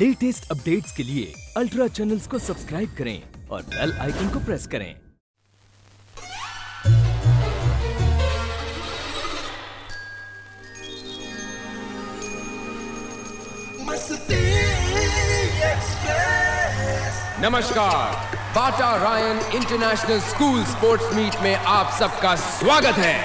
Latest updates के लिए ultra channels को सब्सक्राइब करें और बेल आइकन को प्रेस करें। नमस्कार, पाटा Ryan international school sports meet में आप सबका स्वागत है।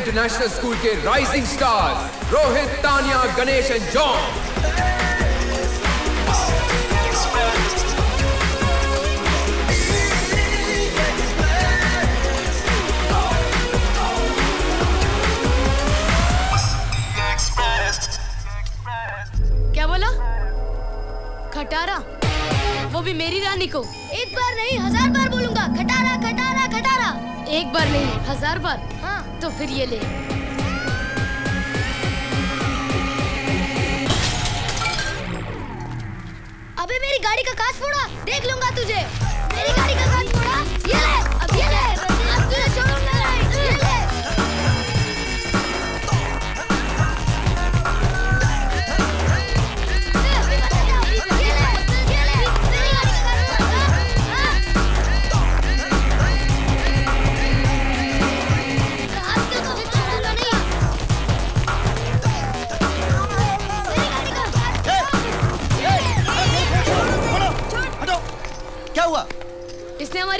इंटरनेशनल स्कूल के rising stars Rohit, Tanya, Ganesh and John. क्या बोला? खटारा, वो भी मेरी रानी को। एक बार नहीं, 1000 बार बोलूंगा, खटारा खटारा खटारा। एक बार नहीं, 1000 बार। तो फिर ये ले। अबे मेरी गाड़ी का कांच फोड़ा, देख लूंगा तुझे। मेरी गाड़ी का कांच फोड़ा, ये ले। अब ये ले, अब तुझे छोड़ूंगा नहीं, ये ले।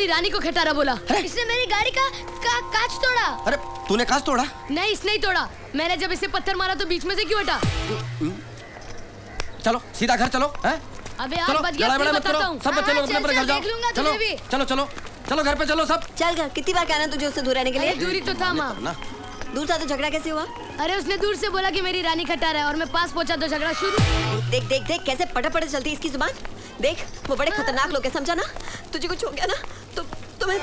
रानी को खटारा बोला। इसने मेरी गाड़ी का कांच तोड़ा। अरे तूने कांच तोड़ा? नहीं, इसने ही तोड़ा। मैंने जब इसे पत्थर मारा तो बीच में से क्यों हटा? चलो सीधा घर चलो। अबे यार बच गया, मैं बताता हूं। सब बच्चे लोग अपने अपने घर जाओ। चलो चलो चलो चलो घर पे चलो सब। चल घर, कितनी बार कहना तुझे उससे दूर रहने के लिए? दूरी तो था मां। दूर था तो झगड़ा कैसे हुआ? अरे उसने दूर से बोला कि मेरी रानी खटारा है और मैं पास पहुंचा तो झगड़ा शुरू। देख देख देख कैसे पटापट चलती इसकी जुबान। देख वो बड़े खतरनाक लोग है, समझा ना? तुझे कुछ हो गया ना तो मैं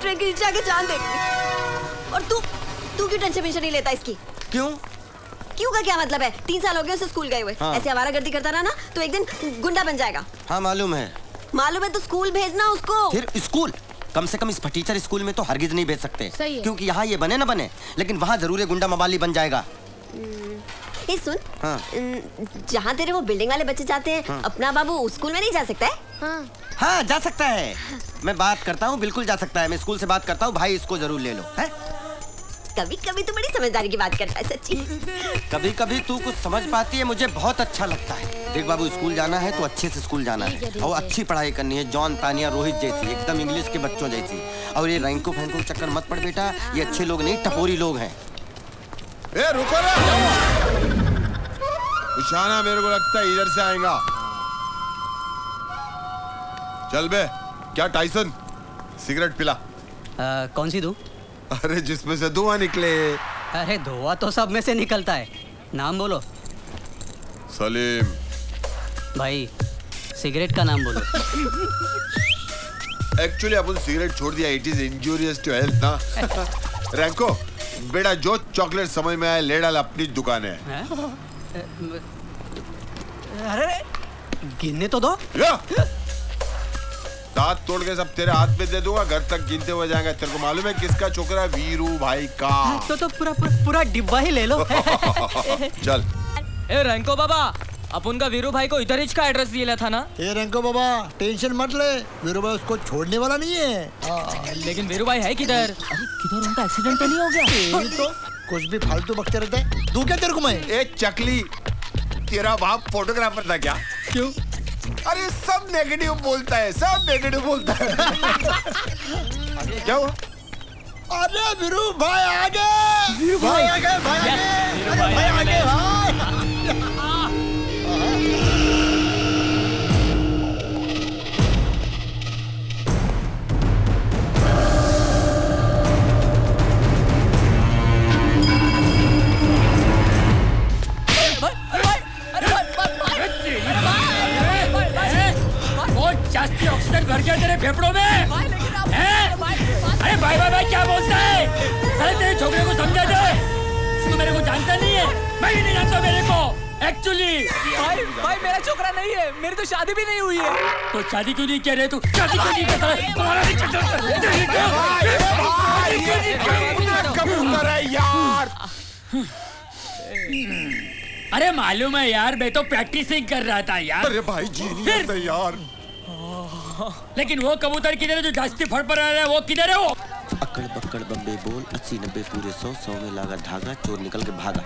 ट्रेन के नीचे आके जान देती। और तू क्यों टेंशन नहीं लेता इसकी? क्यों का क्या मतलब है? 3 साल हो गए उसे स्कूल गए हुए। हाँ। ऐसे आवारागर्दी करता रहा ना तो एक दिन गुंडा बन जाएगा। हाँ मालूम है तो स्कूल भेजना उसको। फिर स्कूल कम से कम इस फटीचर स्कूल में तो हरगिज नहीं भेज सकते, क्योंकि यहाँ ये बने ना बने, लेकिन वहाँ जरूर गुंडा मवाली बन जाएगा। ये सुन, हाँ। जहाँ तेरे वो बिल्डिंग वाले बच्चे जाते हैं, हाँ। अपना बाबू उस स्कूल में नहीं जा सकता है? हाँ। हाँ जा सकता है, मैं बात करता हूँ, बिल्कुल जा सकता है। मैं स्कूल से बात करता हूँ, भाई इसको जरूर ले लो। है कभी कभी तो बड़ी समझदारी की बात करता है, सच्ची। कभी कभी तू कुछ समझ पाती है, मुझे बहुत अच्छा लगता है। देख बाबू, स्कूल जाना है तो अच्छे से स्कूल जाना है और अच्छी पढ़ाई करनी है। जॉन, तानिया, रोहित जैसी, एकदम इंग्लिश के बच्चों जैसी। और ये रैंको फैंको के चक्कर मत पड़ बेटा, ये अच्छे लोग नहीं, टपोरी लोग हैं। निशाना मेरे को लगता है इधर से आएगा। चल बे, क्या टाइसन? सिगरेट पिला। कौन सी दूं? अरे जिसमें से धुआं निकले। अरे धुआं तो सब में से निकलता है, नाम बोलो। सलीम। भाई सिगरेट का नाम बोलो। एक्चुअली अपन सिगरेट छोड़ दिया, it is injurious to health ना। रैंको बेटा जो चॉकलेट समझ में आए ले डाल, अपनी दुकान है। अरे गिनने तो दो, दांत तोड़ के सब तेरे हाथ में दे दूंगा, घर तक गिनते हुए जाएंगे। तेरे को मालूम है किसका छोकरा? वीरू भाई का। तो पूरा डिब्बा ही ले लो। चल। ए रंको बाबा, अपन का वीरू भाई को इधर इसका एड्रेस दिया था ना। ए रंको बाबा टेंशन मत ले, वीरू भाई उसको छोड़ने वाला नहीं है। लेकिन वीरू भाई है किधर? किधर उनका एक्सीडेंट तो नहीं हो गया? तो कुछ भी फालतू बकते रहते हैं। तू क्या तेरे को मैं? ए चकली, तेरा बाप फोटोग्राफर था क्या? क्यों? अरे सब नेगेटिव बोलता है, सब नेगेटिव बोलता है। अरे क्या हुआ? अरे वीरू भाई आ गए, वीरू भाई आ गए, भाई आ गए, भाई आ गए, जास्ती ऑक्सीजन भर गया तेरे फेफड़ों में। अरे भाई भाई भाई क्या बोलता है? अरे तेरे छोकरे को समझा दे, तू मेरे को जानता नहीं है। मैं भी नहीं जानता मेरे को एक्चुअली। भाई भाई मेरा छोकरा नहीं है, मेरी तो शादी भी नहीं हुई है। तो शादी क्यों नहीं कह रहे? तू शादी क्यों नहीं करता? तुम्हारा यार, अरे मालूम है यार, मैं तो प्रैक्टिसिंग कर रहा था यार। अरे भाई जीनियस है यार, लेकिन वो कबूतर किधर है जो जास्ती फड़फड़ रहा है? वो किधर है? वो अकड़ पकड़ बम्बे बोल, 80 90 पूरे 100 100 में लागा धागा, चोर निकल के भागा।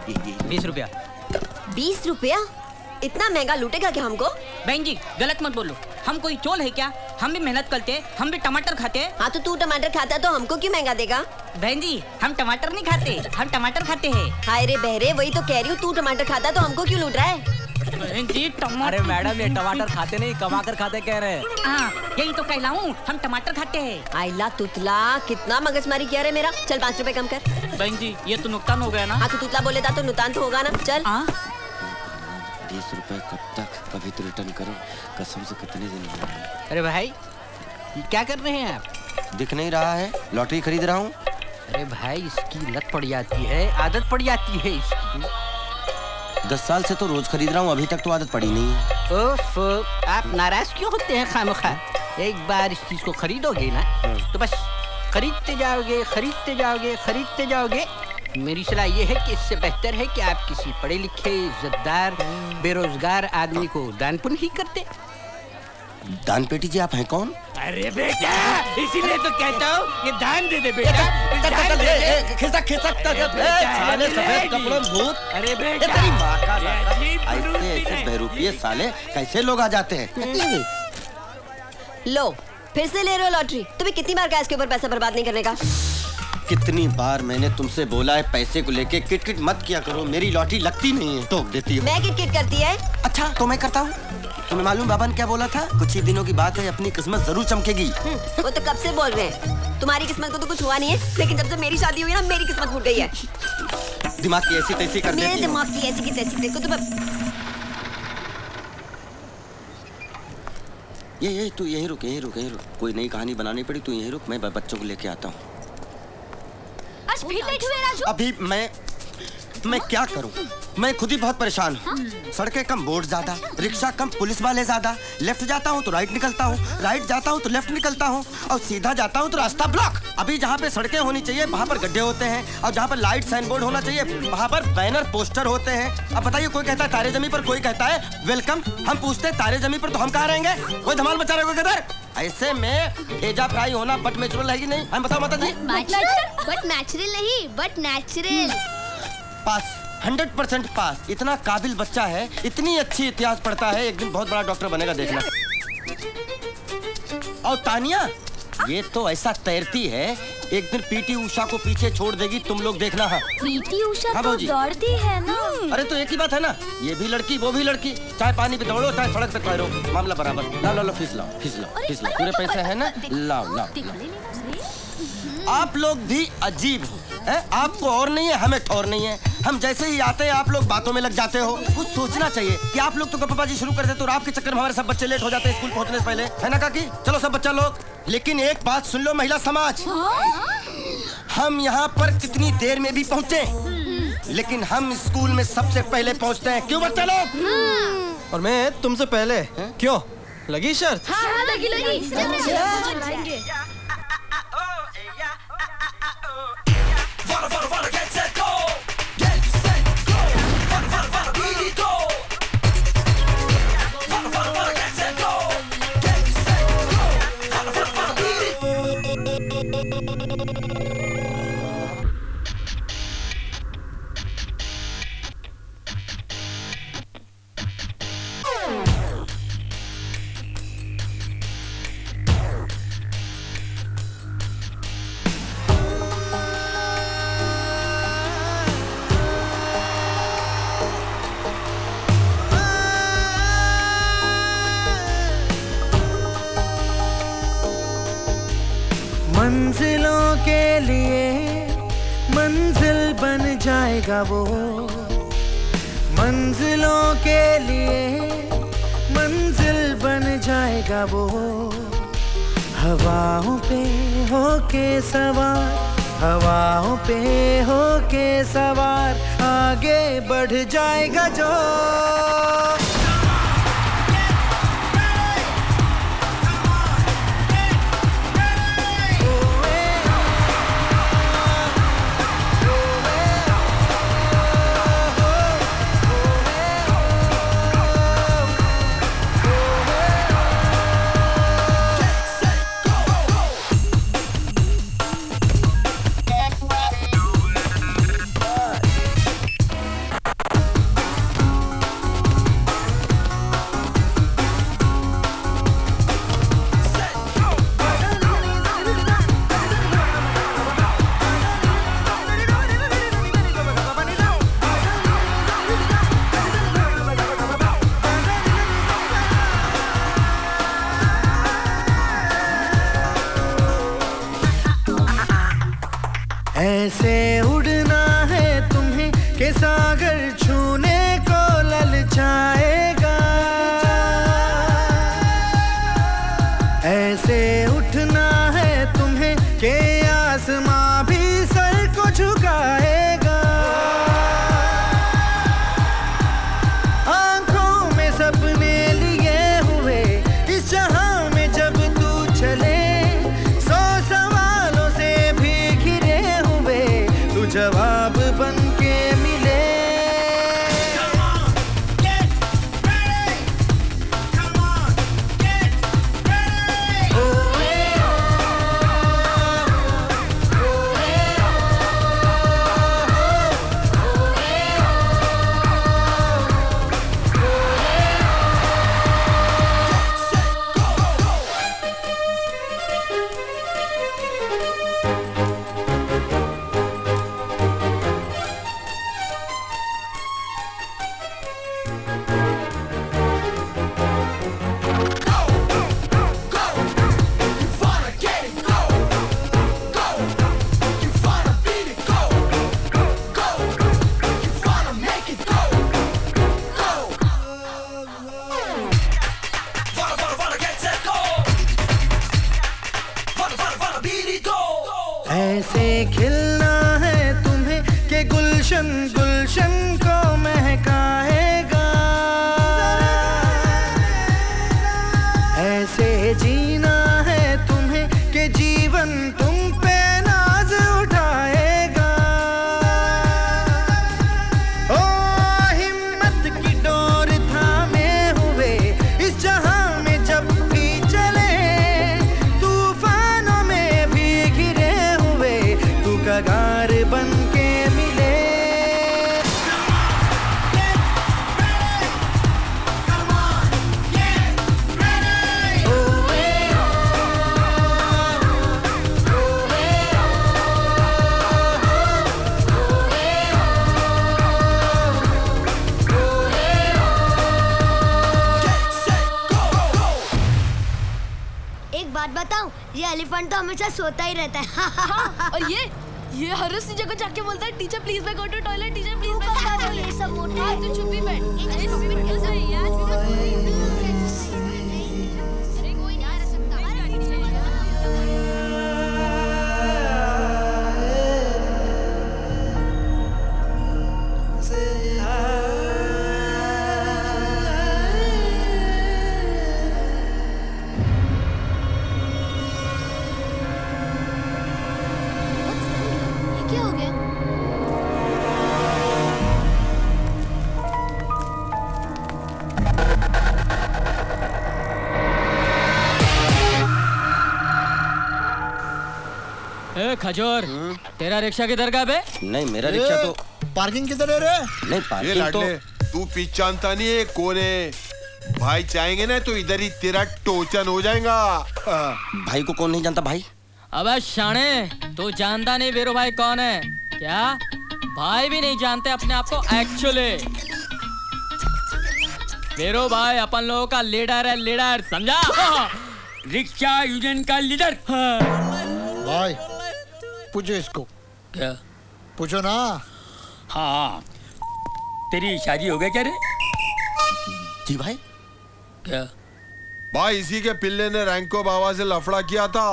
20 रुपया। 20 रुपया? इतना महंगा लूटेगा क्या हमको? बहन जी गलत मत बोलो, हम कोई चोल है क्या? हम भी मेहनत करते, हम भी टमाटर खाते। हाँ तो तू टमाटर खाता तो हमको क्यों महंगा देगा? बहन जी हम टमाटर नहीं खाते, हम टमाटर खाते हैं। हाय रे बहरे, वही तो कह रही हूँ, तू टमाटर खाता तो हमको क्यों लूट रहा है? अरे मैडम ये टमाटर खाते नहीं, कमाकर खाते कह रहे हैं। यही तो कहलाऊं, हम टमाटर खाते हैं। आइला तुतला, कितना मगजमारी किया रे मेरा। चल 5 रुपए कम कर। बहन जी ये तो नुकसान हो गया ना। हाँ तो तुतला बोले था तो नुकसान तो होगा ना। चल 20 रुपए कब तक? कभी तो रिटर्न करो, कसम से कितने दिन। अरे भाई क्या कर रहे हैं आप? दिख नहीं रहा है लॉटरी खरीद रहा हूँ। अरे भाई इसकी लत पड़ जाती है, आदत पड़ जाती है इसकी। 10 साल से तो रोज खरीद रहा हूँ, अभी तक तो आदत पड़ी नहीं है। ओफ, आप नाराज क्यों होते हैं खामखा? एक बार इस चीज को खरीदोगे ना तो बस खरीदते जाओगे, खरीदते जाओगे, खरीदते जाओगे। मेरी सलाह यह है कि इससे बेहतर है कि आप किसी पढ़े लिखे इज्जतदार बेरोजगार आदमी को दानपुन ही करते। दानपेटी जी आप हैं कौन? अरे बेटा इसीलिए तो कहता हूँ ये दान दे दे बेटा। खिसक खिसक साले, सफेद कपड़ों में भूत। अरे बेटा तेरी माँ का ऐसे ऐसे बहरूपीय साले कैसे लोग आ जाते हैं। लो फिर से ले रहे हो लॉटरी। तुम्हें कितनी बार कहा इसके ऊपर पैसा बर्बाद नहीं करने का? कितनी बार मैंने तुमसे बोला है पैसे को लेके किटकिट मत किया करो, मेरी लॉटरी लगती नहीं है। तो देती हूँ मैं किटकिट करती है। अच्छा तो मैं करता हूँ। तुम्हें मालूम बाबा ने क्या बोला था? कुछ ही दिनों की बात है, अपनी किस्मत जरूर चमकेगी। वो तो कब से बोल रहे हैं, तुम्हारी किस्मत को तो कुछ हुआ नहीं है, लेकिन जब से मेरी शादी हुई ना मेरी किस्मत फूट गई है। दिमाग की ऐसी तैसी कर देती है। दिमाग की ऐसी की तैसी। देखो तुम ये तू यही रुक, यही रुक, यही रुक, कोई नई कहानी बनानी पड़ी, तू यही रुक, मैं बच्चों को लेके आता हूँ। भी लेट हुए राजू। अभी मैं क्या करूं? मैं खुद ही बहुत परेशान हूं। सड़कें कम, बोर्ड ज्यादा, रिक्शा कम, पुलिस वाले ज्यादा। लेफ्ट जाता हूं तो राइट निकलता हूं, राइट जाता हूं तो लेफ्ट निकलता हूं, और सीधा जाता हूं तो रास्ता ब्लॉक। अभी जहां पे सड़कें होनी चाहिए वहां पर गड्ढे होते हैं, और जहां पर लाइट साइन बोर्ड होना चाहिए वहां पर बैनर पोस्टर होते हैं। अब बताइए, कोई कहता है तारे जमी पर, कोई कहता है वेलकम। हम पूछते हैं तारे जमी पर तो हम कहाँ रहेंगे? कोई धमाल मचा रहे हो किधर? ऐसे में भेजा फ्राई होना बट नेचुरल है कि नहीं? हम बताओ माता जी। बट नेचुरल नहीं, बट नेचुरल। Pass 100% pass. इतना काबिल बच्चा है, इतनी अच्छी इतिहास पढ़ता है, एक दिन बहुत बड़ा डॉक्टर बनेगा देखना। और तानिया ये तो ऐसा तैरती है एक दिन पीटी उषा को पीछे छोड़ देगी, तुम लोग देखना। हाँ पीटी उषा तो दौड़ती है ना। अरे तो एक ही बात है ना, ये भी लड़की वो भी लड़की, चाहे पानी पे दौड़ो चाहे सड़क पे तैरो, मामला बराबर। लाओ लाओ फीस लाओ, फीस लाओ, फीस लाओ, पूरे पैसे है ना, लाओ लाओ। आप लोग भी अजीब हो, आपको और नहीं है, हमें ठोर नहीं है। हम जैसे ही आते हैं आप लोग बातों में लग जाते हो। कुछ सोचना चाहिए कि आप लोग तो गप्पाबाजी शुरू कर देते हो, और आपके चक्कर में हमारे सब बच्चे लेट हो जाते हैं स्कूल पहुंचने से पहले, है ना काकी? चलो सब बच्चा लोग, लेकिन एक बात सुन लो महिला समाज, हम हम यहाँ पर कितनी देर में भी पहुँचे, लेकिन हम स्कूल में सबसे पहले पहुँचते हैं। क्यों बच्चा लोग? और मैं तुमसे पहले है? क्यों लगी शर्त? हाँ, हाँ, लगी लगी। वो मंजिलों के लिए मंजिल बन जाएगा, वो हवाओं पे होके सवार, हवाओं पे होके सवार आगे बढ़ जाएगा जो। सोता ही रहता है। हाँ, और ये हर उसी जगह जाके बोलता है टीचर प्लीज मैं go to toilet, teacher please मैं गो टू। ये सब मोटे है तो चुप ही बैठ। ये सब बिल्कुल सही है। अरे कोई नहीं आ सकता। बे खजूर, तेरा रिक्शा किधर का बे? नहीं मेरा रिक्शा तो पार्किंग किधर है रे? नहीं पार्किंग तो तू पीछे जानता नहीं है कौन है भाई, चाहेंगे ना तो इधर ही तेरा टोचन हो जाएगा। भाई को कौन नहीं जानता भाई? अब शाणे तू जानता नहीं वीरू भाई कौन है क्या? भाई भी नहीं जानते अपने आप को एक्चुअली। वीरू भाई अपन लोगों का लीडर है, लीडर समझा? रिक्शा यूनियन का लीडर। भाई पूछो इसको। क्या पूछो ना? हाँ तेरी शादी हो गई क्या रे? जी भाई। क्या भाई इसी के पिल्ले ने रैंको बाबा से लफड़ा किया था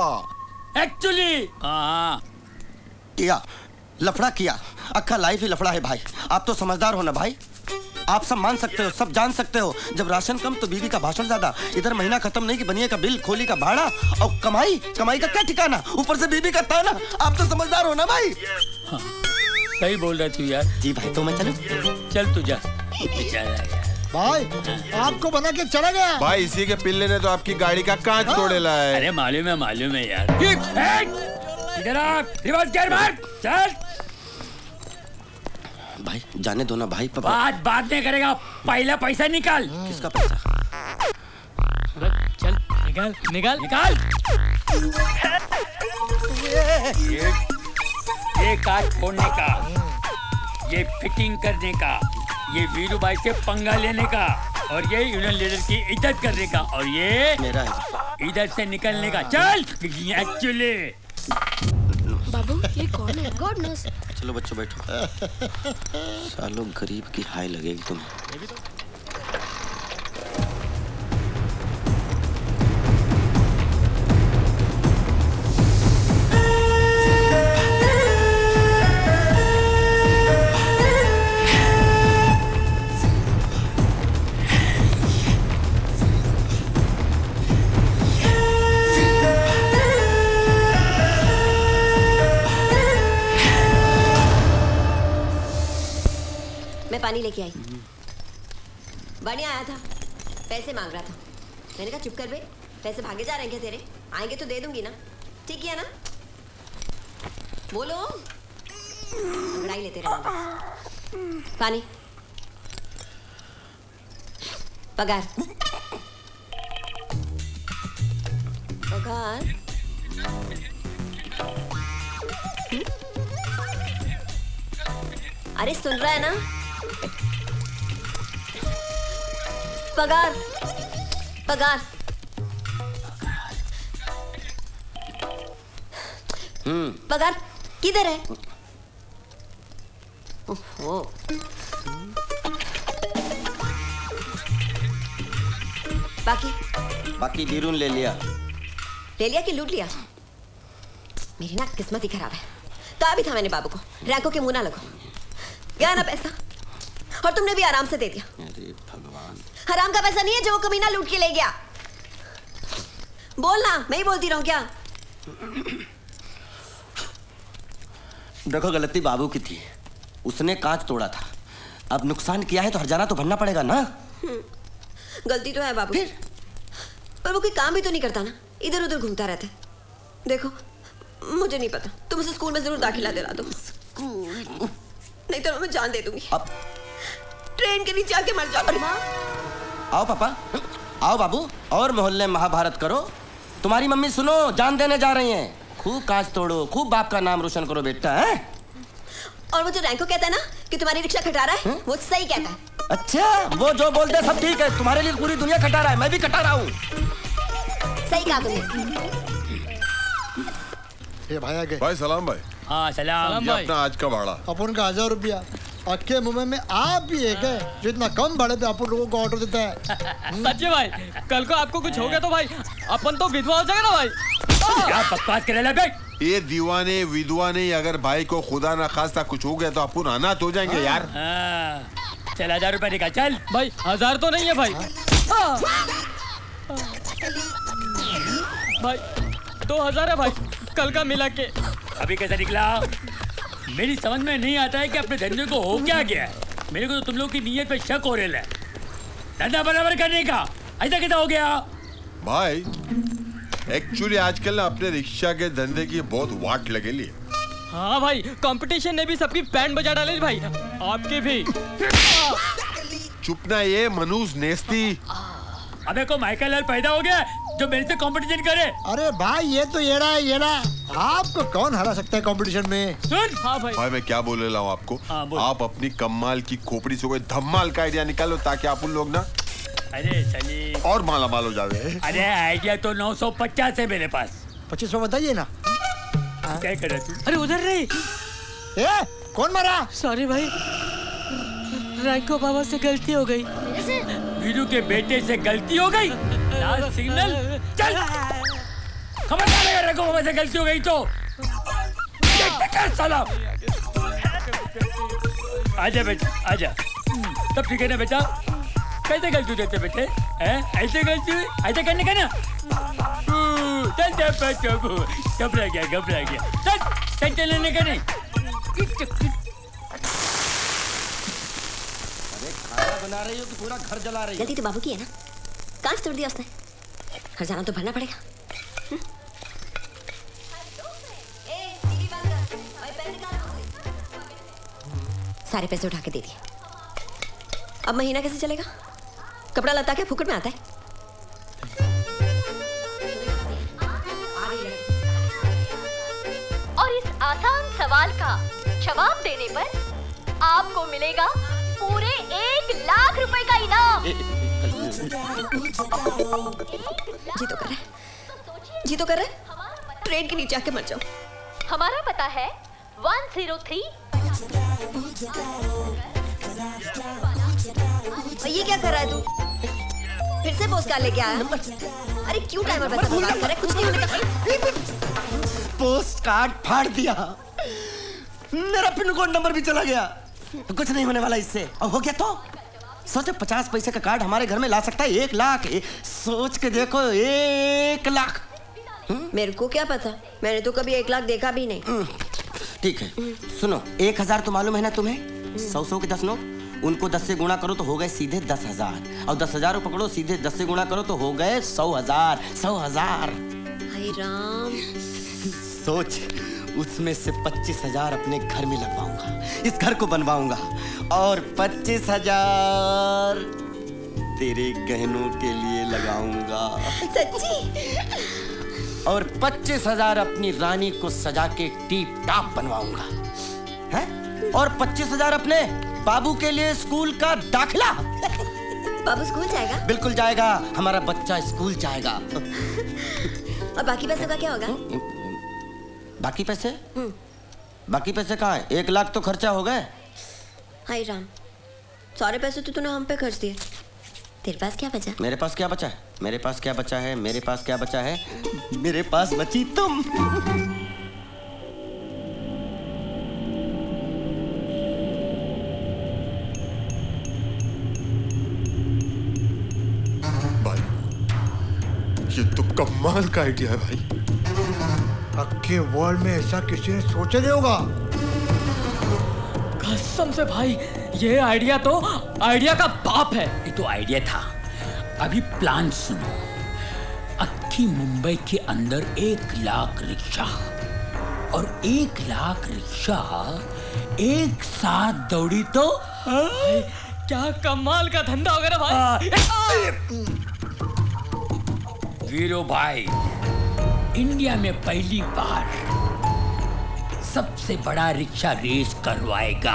एक्चुअली। हाँ किया लफड़ा किया, अक्खा लाइफ ही लफड़ा है भाई। आप तो समझदार हो ना भाई, आप सब मान सकते हो, सब जान सकते हो। जब राशन कम तो बीवी का भाषण ज्यादा, इधर महीना खत्म नहीं कि बनिया का बिल, खोली का भाड़ा, और कमाई कमाई का क्या ठिकाना, ऊपर से बीवी का ताना। आप तो समझदार हो ना भाई। हाँ, सही बोल रहा तू यार। जी भाई तो मैं चलूं? चल तू जा। भाई आपको बना के चला गया भाई, इसी के पिल्ले ने तो आपकी गाड़ी का कांच तोड़े लाया। अरे मालूम है यार। भाई जाने दो ना भाई, पापा बात नहीं करेगा, पहला पैसा निकाल। किसका पैसा? चल निकाल निकाल निकाल। ये काट फोड़ने का, ये फिटिंग करने का, ये वीरू भाई से पंगा लेने का, और ये यूनियन लीडर की इज्जत करने का, और ये मेरा इधर से निकलने का। चल एक्चुअली। बाबू ये कौन है? God knows. चलो बच्चों बैठो। सालों गरीब की हाय लगेगी पानी लेके आई। बढ़िया आया था, पैसे मांग रहा था, मैंने कहा चुप कर बे, पैसे भागे जा रहे हैं क्या तेरे? आएंगे तो दे दूंगी ना, ठीक है ना? बोलो लड़ाई लेते रहना। पानी पगार पगार अरे सुन रहा है ना? पगार पगार। पगार किधर है? ओहो बाकी वीरू ले लिया। ले लिया कि लूट लिया? मेरी ना किस्मत ही खराब है। कहा भी था मैंने बाबू को रैंको के मुंह ना लगो। गया ना पैसा, और तुमने भी आराम से दे दिया। अरे भगवान, हराम का पैसा नहीं है जो कमीना लूट के ले गया। बोल ना, मैं ही बोलती रहूं क्या? देखो गलती बाबू की थी, उसने कांच तोड़ा था। अब नुकसान किया है तो हर्जाना तो भरना पड़ेगा ना। गलती तो है बाबू, फिर पर वो कोई काम भी तो नहीं करता ना, इधर उधर घूमता रहता है। देखो मुझे नहीं पता, तुम उसे स्कूल में जरूर दाखिला दिला दो, नहीं तो मैं जान दे दूंगी। अब ट्रेन के नीचे आके मर जाओ। आओ पापा, आओ बाबू, और मोहल्ले महाभारत करो। तुम्हारी मम्मी सुनो, जान देने जा रही हैं। खूब कांच तोड़ो, खूब बाप का नाम रोशन करो बेटा, है? और वो जो रैंको कहता है ना कि तुम्हारी रिक्शा खटारा है, वो सही कहता है। अच्छा, वो जो बोलते हैं सब ठीक है, तुम्हारे लिए पूरी दुनिया खटारा है, मैं भी खटारा हूँ। सही कहा तुमने। भाई आ गए। भाई सलाम भाई। हाँ सलाम। अपना आज का भाड़ा अपन का 1000 रुपया। अटके मुंबई में आप भी एक है जो इतना कम भाड़े पे आप लोगों को ऑर्डर देता है। सच्चे भाई, कल को आपको कुछ हो गया तो भाई अपन तो विधवा हो जाएगा ना भाई। क्या बकवास कर रहे हो? ये दीवाने विधवाने अगर भाई को खुदा ना खास्ता कुछ हो गया तो अपन अनाथ हो जाएंगे यार। चल 1000 रुपया निकाल। चल भाई 1000 तो नहीं है भाई। भाई 2000 है भाई, कल का मिला के। अभी कैसा निकला? मेरी समझ में नहीं आता है कि अपने धंधे को हो क्या गया है। मेरे को तो तुम लोग की नीयत पे शक हो रहा है। धंधा बराबर करने का ऐसा कैसा हो गया भाई? एक्चुअली आजकल अपने रिक्शा के धंधे की बहुत वाट लगेली। हाँ भाई, कंपटीशन ने भी सबकी पैंट बजा डाली भाई, आपकी भी। चुप ना ये मनुज नेस्ती। अबे को माइकल लाल पैदा हो गया जो मेरे से कंपटीशन करे। अरे भाई ये तो येड़ा है येड़ा, आपको कौन हरा सकता है कंपटीशन में। सुन हाँ भाई मैं क्या बोल रहा हूँ आपको, आप अपनी कमाल की खोपड़ी से कोई धमाल का आइडिया निकालो ताकि आप उन लोग ना अरे चलिए और माला माल हो जावे। अरे आइडिया तो 950 है मेरे पास, 2500 बताइए ना। क्या कर रहा तू? अरे उधर रही ए, कौन मारा? सॉरी भाई रैंको बाबा से गलती हो गई। वीरू के बेटे से गलती हो गई? लाल सिग्नल चल। खबर रैंको बाबा से गलती हो गई तो साला। आजा बेटा आजा, तब ठीक है ना बेटा। कैसे गलती देते बेटे हैं? ऐसे गलती ऐसे करने का ना। घबरा गया घबरा गया, चल टेंशन लेने का नहीं। अरे खाना बना रही हो कि पूरा घर जला रही हो? गलती तो बाबू की है ना, कांच तोड़ दिया उसने, खजाना तो भरना पड़ेगा। सारे पैसे उठा के दे दिए, अब महीना कैसे चलेगा? कपड़ा लता के फुकट में आता है। और इस आसान सवाल का जवाब देने पर आपको मिलेगा पूरे 1 लाख रुपए का इनाम। जी तो कर रहे, ट्रेन के नीचे आके मर जाओ। हमारा पता है 103। ये क्या कर रहा है तू? फिर से पोस्ट कार्ड लेके आया? अरे क्यों टाइमर बता कर रहा, कुछ नहीं होने का। पोस्ट कार्ड फाड़ दिया, मेरा पिन कोड नंबर भी चला गया। कुछ नहीं होने वाला इससे। अब हो गया तो सोचो 50 पैसे का कार्ड हमारे घर में ला सकता है 1 लाख। सोच के देखो 1 लाख। मेरे को क्या पता, मैंने तो कभी 1 लाख देखा भी नहीं। ठीक है सुनो, 1000 तो मालूम है ना तुम्हें। 100 के 10 नोट, उनको 10 से गुणा करो तो हो गए सीधे 10,000। और 10,000 को पकड़ो, सीधे 10 से गुणा करो तो हो गए 100,000। 100,000 भाई राम, सोच उसमें से 25,000 अपने घर में लगवाऊंगा, इस घर को बनवाऊंगा, और 25,000 तेरे गहनों के लिए लगाऊंगा। सच्ची? और 25,000 अपनी रानी को सजा के टीप टाप बनवाऊंगा है? और 25,000 अपने बाबू के लिए स्कूल का दाखिला। बाबू स्कूल जाएगा? बिल्कुल जाएगा, हमारा बच्चा स्कूल जाएगा। और बाकी पैसों का क्या होगा? बाकी पैसे? बाकी पैसे कहाँ है? 1 लाख तो खर्चा हो गए। हाय राम, सारे पैसे तो तूने हम पे खर्च दिए, तेरे पास क्या बचा? मेरे पास क्या बचा है? मेरे पास क्या बचा है? मेरे पास क्या बचा है? मेरे पास बची तुम। ये तो कमाल का आइडिया है भाई, पक्के वर्ल्ड में ऐसा किसी ने सोचा नहीं होगा। कसम से भाई ये आइडिया तो आइडिया का बाप है। ये तो आइडिया था, अभी प्लान सुनो। अक्की मुंबई के अंदर 1 लाख रिक्शा, और 1 लाख रिक्शा एक साथ दौड़ी तो क्या कमाल का धंधा होगा ना भाई। वीरू भाई, इंडिया में पहली बार सबसे बड़ा रिक्शा रेस करवाएगा।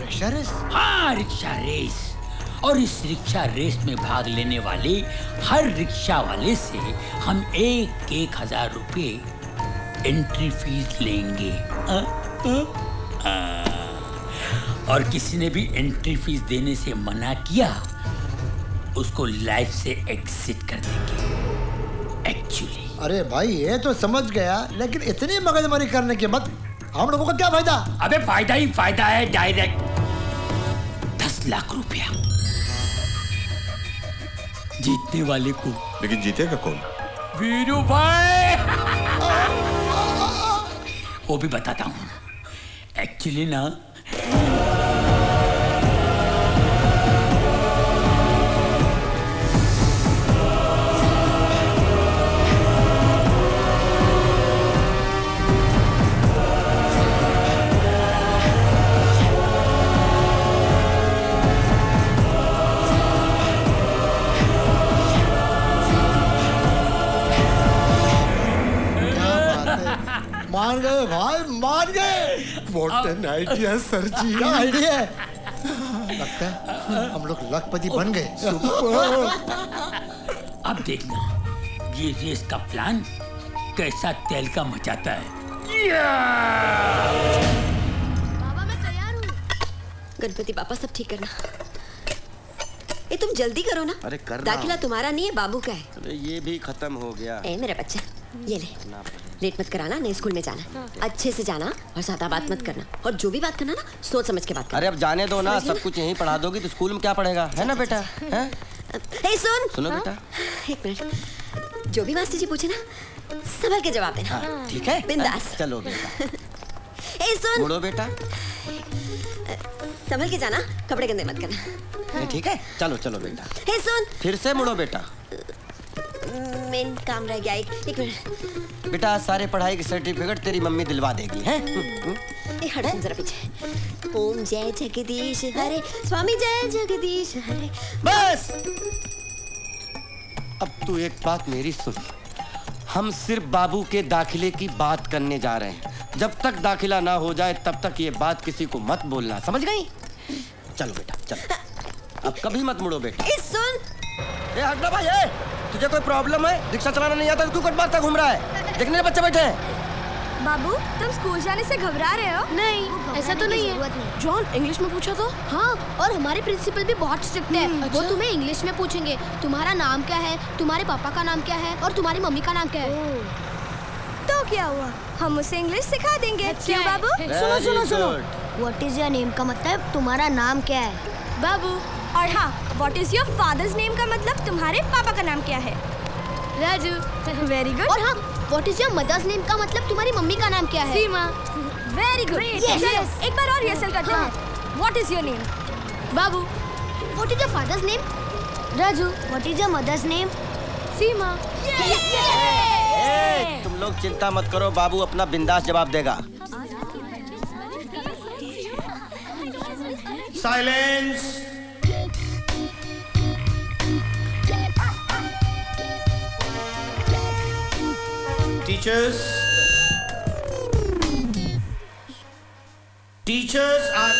Rickshaw race? हाँ रिक्शा रेस। और इस रिक्शा रेस में भाग लेने वाले हर रिक्शा वाले से हम 1,000 रुपए एंट्री फीस लेंगे। और किसी ने भी एंट्री फीस देने से मना किया उसको लाइफ से एग्जिट कर देंगे। Actually. अरे भाई ये तो समझ गया, लेकिन इतनी मगजमारी करने के बाद हम लोगों का क्या फायदा? अबे फायदा ही फायदा है। डायरेक्ट 10 लाख रुपया जीतने वाले को। लेकिन जीतेगा कौन? वीरू भाई। वो भी बताता हूँ, एक्चुअली ना What an idea, sir ji. क्या idea है? लगता है हम लोग लखपति बन गए। अब देखना ये रेस का प्लान कैसा तेल का मचाता है। बाबा मैं तैयार हूँ। गणपति पापा सब ठीक करना। ये तुम जल्दी करो ना। अरे कर दाखिला तुम्हारा नहीं है, बाबू का है। अरे ये भी खत्म हो गया। ए मेरा बच्चा ये ले, लेट मत कराना, नए स्कूल में जाना, अच्छे से जाना और ज्यादा बात मत करना, और जो भी बात करना ना सोच समझ के बात करना। अरे अब जाने दो ना, सब कुछ यहीं पढ़ा दोगी तो स्कूल में क्या पढ़ेगा, है ना बेटा? सुनो बेटा एक मिनट, जो भी मास्टर जी पूछे ना संभल के जवाब देना, ठीक है? बिंदास चलो बेटा, संभल के जाना, कपड़े गंदे मत करना, ठीक है? चलो चलो बेटा। हे सुन, फिर से मुड़ो बेटा, मेन काम रह गया। एक मिनट बेटा, सारे पढ़ाई के सर्टिफिकेट तेरी मम्मी दिलवा देगी, हैं? हट जरा पीछे। ओम जय जगदीश हरे, स्वामी जय जगदीश हरे। बस अब तू एक बात मेरी सुन, हम सिर्फ बाबू के दाखिले की बात करने जा रहे हैं, जब तक दाखिला ना हो जाए तब तक ये बात किसी को मत बोलना, समझ गई? चलो बेटा चलो, अब कभी मत मुड़ो बेटा। ए सुन, ए हटना भाई, ए तुझे कोई प्रॉब्लम है? रिक्शा चलाना नहीं आता तो क्यों कटवाता घूम रहा है? देखने बच्चे बैठे हैं। बाबू तुम स्कूल जाने से घबरा रहे हो? नहीं ऐसा तो नहीं है। जॉन इंग्लिश में पूछा तो? हाँ, और हमारे प्रिंसिपल भी बहुत स्ट्रिक्ट है, वो तुम्हें इंग्लिश में पूछेंगे तुम्हारा नाम क्या है, तुम्हारे पापा का नाम क्या है और तुम्हारी मम्मी का नाम क्या है। तो क्या हुआ, हम उसे इंग्लिश सिखा देंगे, क्यों बाबू? सुनो सुनो सुनो, व्हाट इज योर नेम का मतलब तुम्हारा नाम क्या है बाबू, और हाँ what is your father's name का मतलब तुम्हारे पापा का नाम क्या है? राजू। Very good. और हाँ what is your mother's name का मतलब तुम्हारी मम्मी का नाम क्या है? सीमा। Very good. एक बार और रिहर्सल करते हैं। What is your name? Babu. What is your father's name? Raju. What is your mother's name? Seema. तुम लोग चिंता मत करो, बाबू अपना बिंदास जवाब देगा। Silence. Teachers, teachers are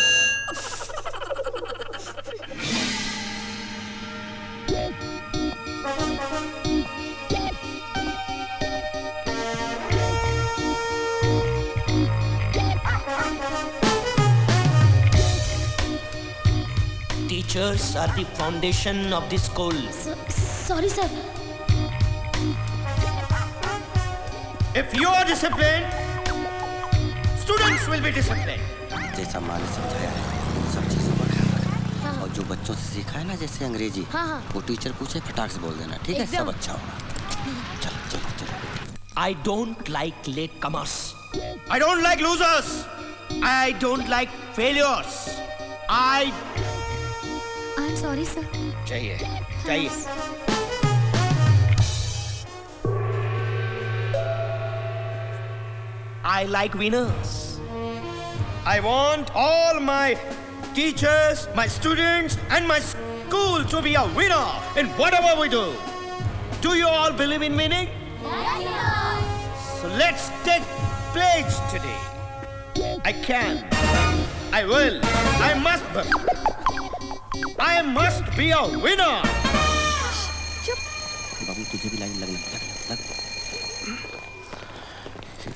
Teachers are the foundation of the school. Sorry, sir. If you are disciplined, students will be disciplined. जैसा माने समझाया है, सब चीजों का ख्याल रखना, और जो बच्चों से सीखा है ना, जैसे अंग्रेजी, वो टीचर पूछे फटाक से बोल देना, ठीक है? सब अच्छा होगा। चलो चलो चलो। I don't like latecomers. I don't like losers. I don't like failures. I sorry sir. चाहिए चाहिए। I like winners. I want all my teachers, my students, and my school to be a winner in whatever we do. Do you all believe in winning? Yes. So let's take pledge today. I can. I will. I must win. I must be a winner. चुप। बाबू तुझे भी line लगना लग।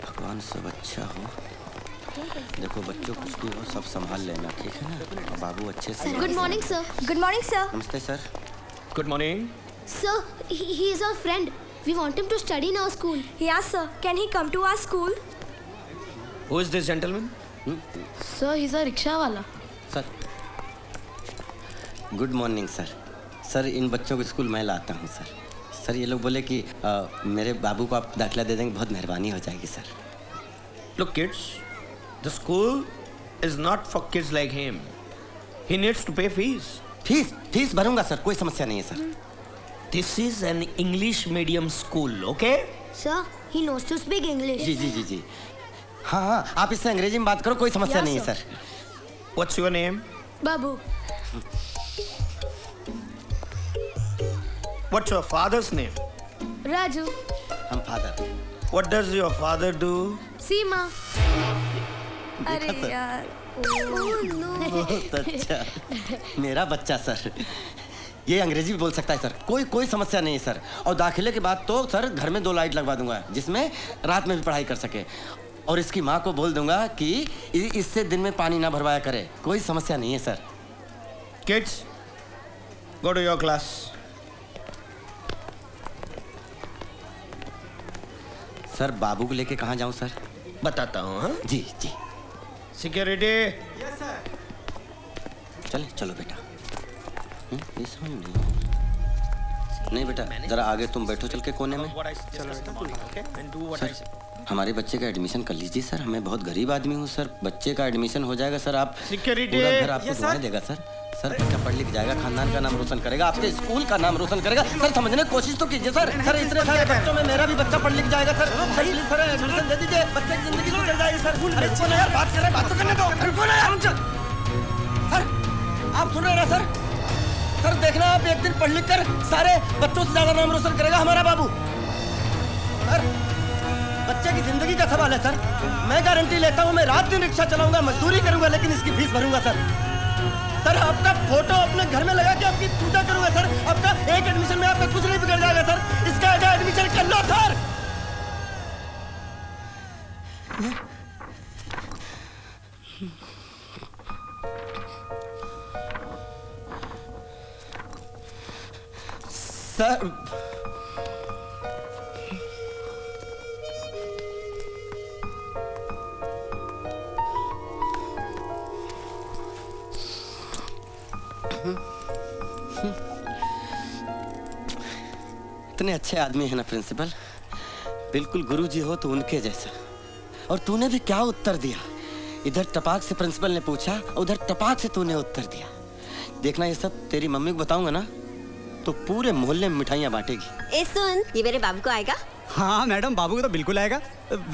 भगवान सब अच्छा हो। देखो बच्चों कुछ भी हो सब संभाल लेना, ठीक है ना? बाबू अच्छे से। Good morning sir. Good morning sir. नमस्ते sir. Good morning. Sir, he is our friend. We want him to study in our school. Yes sir. Can he come to our school? Who is this gentleman? Sir, he is a rickshaw wala. Sir. Good morning sir. Sir इन बच्चों को school में लाता हूँ sir. Sir ये लोग बोले कि मेरे बाबू को आप दाखिला दे देंगे, बहुत मेहरबानी हो जाएगी sir. Look kids, the school is not for kids like him. He needs to pay fees. Fees fees भरूंगा सर, कोई समस्या नहीं है sir. This is an English medium school, okay sir? He knows to speak English. जी जी जी जी हाँ, आप इससे अंग्रेजी में बात करो, कोई समस्या नहीं है sir. What's your name? Babu. What's your father's name? Raju. I'm father. What does your father do? Seema. अरे यार, बहुत अच्छा मेरा बच्चा सर। ये अंग्रेजी भी बोल सकता है सर, कोई समस्या नहीं है सर। और दाखिले के बाद तो सर घर में 2 लाइट लगवा दूंगा जिसमें रात में भी पढ़ाई कर सके, और इसकी माँ को बोल दूंगा कि इससे दिन में पानी ना भरवाया करे। कोई समस्या नहीं है sir. Kids go to your class. Sir Babu को लेके कहाँ जाऊँ सर? बताता हूँ। हाँ जी जी। सिक्योरिटी। Yes sir. चले चलो बेटा। नहीं बेटा जरा आगे तुम बैठो चल के कोने में। सर हमारे बच्चे का एडमिशन कर लीजिए सर, हमें बहुत गरीब आदमी हूँ सर, बच्चे का एडमिशन हो जाएगा सर, आप पूरा घर आपको घुमा देगा सर। सर बच्चा पढ़ लिख जाएगा, खानदान का नाम रोशन करेगा, आपके स्कूल का नाम रोशन करेगा सर। समझने की कोशिश तो कीजिए सर। सर इतने सारे बच्चों में मेरा भी बच्चा पढ़ लिख जाएगा सर। सही सर एडमिशन दे दीजिए, बच्चे की जिंदगी सुधर जाएगी सर। रुको ना यार, बात कर रहे हैं, बात तो करने दो। रुको ना यार सर, आप सुन रहे ना सर? सर देखना आप एक दिन पढ़ लिख कर सारे बच्चों से ज्यादा नाम रोशन करेगा हमारा बाबू। सर बच्चे की जिंदगी का सवाल है सर, मैं गारंटी लेता हूँ मैं रात दिन रिक्शा चलाऊंगा, मजदूरी करूंगा, लेकिन इसकी फीस भरूंगा सर। सर आपका फोटो अपने घर में लगा के आपकी पूजा करूंगा सर। आपका एक एडमिशन में आपका कुछ नहीं बिगड़ जाएगा सर। इसका आधा एडमिशन कर लो सर। सर इतने अच्छे आदमी है ना प्रिंसिपल, बिल्कुल गुरुजी हो तो उनके जैसा। और तूने भी क्या उत्तर दिया, इधर टपाक से प्रिंसिपल ने पूछा और उधर टपाक से तूने उत्तर दिया। देखना ये सब तेरी मम्मी को बताऊंगा ना तो पूरे मोहल्ले में मिठाइयाँ बांटेगी। ए सुन, ये मेरे बाबू को आएगा? हाँ मैडम बाबू को तो बिल्कुल आएगा।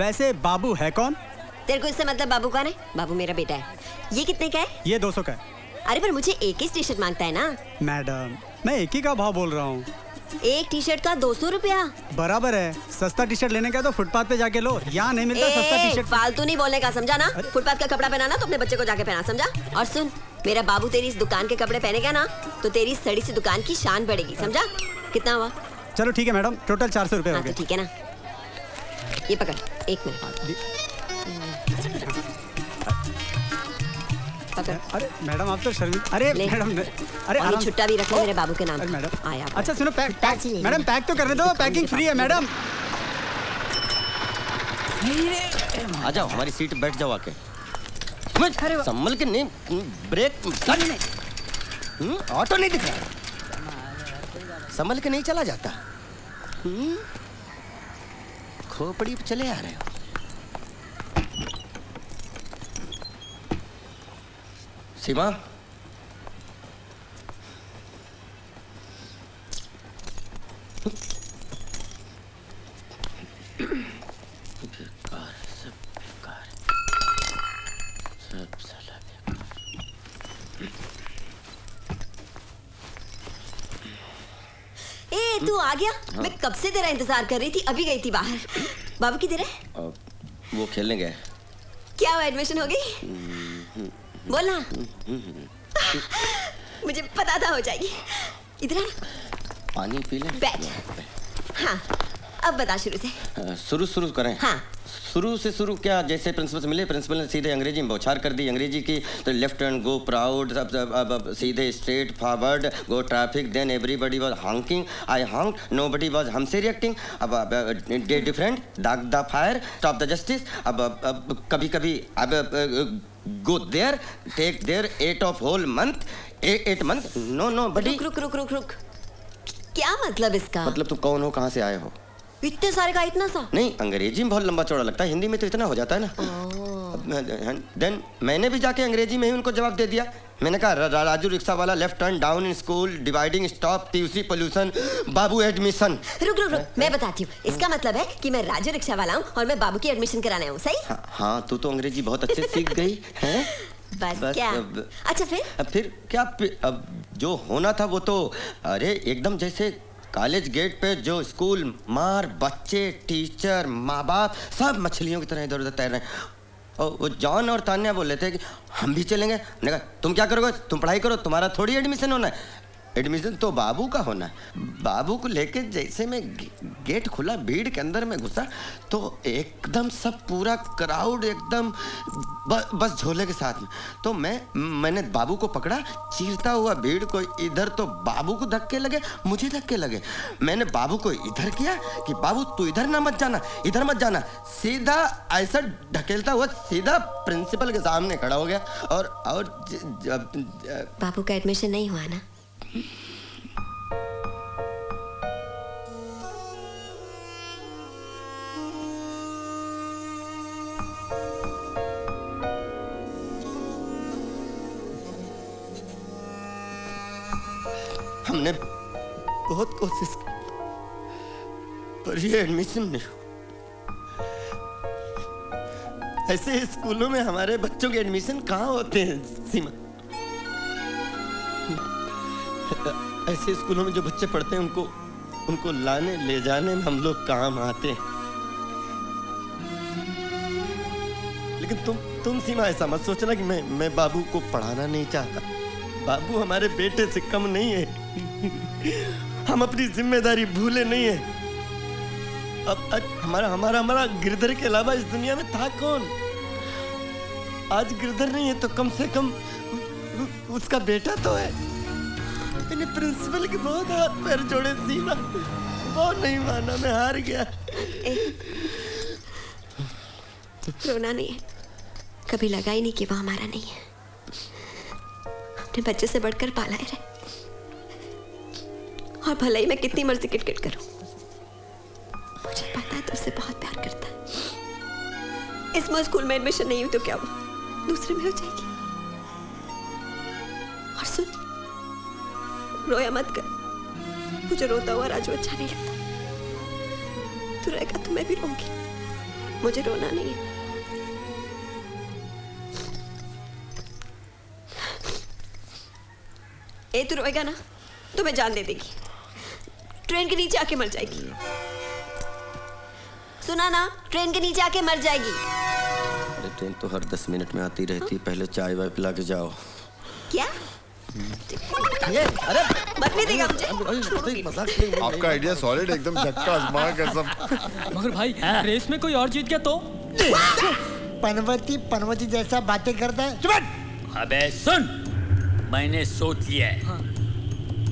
वैसे बाबू है कौन? तेरे को इससे मतलब बाबू कौन है? बाबू मेरा बेटा है। ये कितने का है? ये 200 का है। अरे पर मुझे एक ही टी शर्ट मांगता है ना। मैडम मैं एक ही का भाव बोल रहा हूँ। एक टी शर्ट का 200 रुपया बराबर है। सस्ता टी शर्ट लेने का तो फुटपाथ पे जाके लो, यहाँ नहीं मिलता सस्ता टी शर्ट। फालतू नहीं बोलने का समझा ना। फुटपाथ का कपड़ा पहनाना तो अपने बच्चे को जाके पहना, समझा? और सुन, मेरा बाबू तेरी इस दुकान के कपड़े पहनेगा ना तो तेरी सड़ी सी दुकान की शान बढ़ेगी, समझा? कितना हुआ? चलो ठीक है मैडम, टोटल 400 रुपये हो गए। ठीक है ना, ये पकड़। 1 मिनट पकड़। अरे मैडम आप तो शर्मिंदा। अरे मैडम अरे ये छुट्टा भी रखो मेरे बाबू के नाम मैडम। आया अच्छा सुनो, पैक मैडम पैक तो करने दो, पैकिंग फ्री है मैडम। आ जाओ हमारी सीट बैठ जाओ आके। संभल के नहीं, ब्रेक नहीं, ऑटो नहीं दिख रहा, संभल के नहीं चला जाता। खोपड़ी पे चले आ रहे हो। सीमा आ गया? हाँ। मैं कब से तेरा इंतजार कर रही थी, अभी गई थी बाहर। बाबू किधर है? वो खेलने गए। क्या हुआ, एडमिशन हो गई? बोला मुझे पता था हो जाएगी। इधर पानी पी ले। बैठ। हाँ अब बता शुरू से। शुरू करें? हाँ शुरू से। शुरू क्या, जैसे प्रिंसिपल से मिले, प्रिंसिपल ने सीधे अंग्रेजी में बौछार कर दी। अंग्रेजी की तो लेफ्ट हैंड गो प्राउड, अब सीधे straight forward go traffic, then everybody was honking, I honk, nobody was हमसे रिएक्टिंग, अब different duck the fire stop the justice, अब कभी कभी अब go there take there 8 of whole month 8 month no nobody. रुक क्या मतलब इसका? मतलब तुम कौन हो, कहाँ से आए हो? इतने सारे का इतना सा नहीं, अंग्रेजी में बहुत लंबा चौड़ा लगता है, हिंदी में तो इतना हो जाता है ना। देन मैंने भी जाके अंग्रेजी में ही उनको जवाब दे दिया। मैंने कहा राजू रिक्शा वाला, left turn down in school, dividing stop, TUC pollution, Babu admission. रुक मैं बताती हूँ। इसका मतलब है कि मैं राजू रिक्शा वाला हूँ और मैं बाबू की एडमिशन कराने आऊँ, सही? हाँ तू तो अंग्रेजी बहुत अच्छे सीख गई है। बस क्या? अच्छा फिर क्या? अब जो होना था वो तो, अरे एकदम जैसे कॉलेज गेट पे जो स्कूल मार, बच्चे, टीचर, माँ बाप सब मछलियों की तरह इधर उधर तैर रहे हैं, वो जॉन और तान्या बोल रहे थे कि हम भी चलेंगे। मैंने कहा तुम क्या करोगे, तुम पढ़ाई करो, तुम्हारा थोड़ी एडमिशन होना है, एडमिशन तो बाबू का होना है। बाबू को लेके जैसे मैं गेट खुला, भीड़ के अंदर में घुसा तो एकदम सब पूरा क्राउड एकदम बस झोले के साथ में। तो मैंने बाबू को पकड़ा, चीरता हुआ भीड़ को इधर, तो बाबू को धक्के लगे, मुझे धक्के लगे। मैंने बाबू को इधर किया कि बाबू तू इधर ना मत जाना, इधर मत जाना। सीधा ऐसा ढकेलता हुआ सीधा प्रिंसिपल के सामने खड़ा हो गया। और बाबू का एडमिशन नहीं हुआ ना? हमने बहुत कोशिश की पर ये एडमिशन नहीं हुआ। ऐसे स्कूलों में हमारे बच्चों के एडमिशन कहाँ होते हैं सीमा? ऐसे स्कूलों में जो बच्चे पढ़ते हैं उनको लाने ले जाने में हम लोग काम आते हैं। लेकिन तुम सीमा ऐसा मत सोचना कि मैं बाबू को पढ़ाना नहीं चाहता। बाबू हमारे बेटे से कम नहीं है। हम अपनी जिम्मेदारी भूले नहीं है। अब हमारा गिरधर के अलावा इस दुनिया में था कौन? आज गिरधर नहीं है तो कम से कम उसका बेटा तो है। मैंने प्रिंसिपल के बहुत हाथ पैर जोड़े, सीमा बहुत नहीं माना, मैं हार गया। रोना नहीं है, कभी लगा ही नहीं कि वो हमारा नहीं है। अपने बच्चे से बढ़कर पाला है रे। और भले ही मैं कितनी मर्जी किटकिट करूं, मुझे पता है तुमसे बहुत प्यार करता है। इस स्कूल में एडमिशन नहीं हुई तो क्या हुआ, दूसरे में हो जाएगी। और सुन, रोया मत कर, मुझे रोता हुआ राजू अच्छा नहीं लगता। तू रोएगा तो मैं भी रोऊंगी, मुझे रोना नहीं है। ए तू रोएगा ना तो मैं जान दे देगी, ट्रेन के नीचे आके मर जाएगी। सुना ना, ट्रेन के नीचे आके मर जाएगी। अरे ट्रेन तो हर 10 मिनट में आती रहती है, पहले चाय वाय पिला के जाओ। क्या ये? अरे मरने देगा मुझे? आपका आइडिया सॉलिड, एकदम झक्कास मार कर सब। मगर भाई रेस में कोई और जीत गया तो? पनवती जैसा बातें करता है। चुप! अबे सुन, मैंने सोच लिया है। हाँ।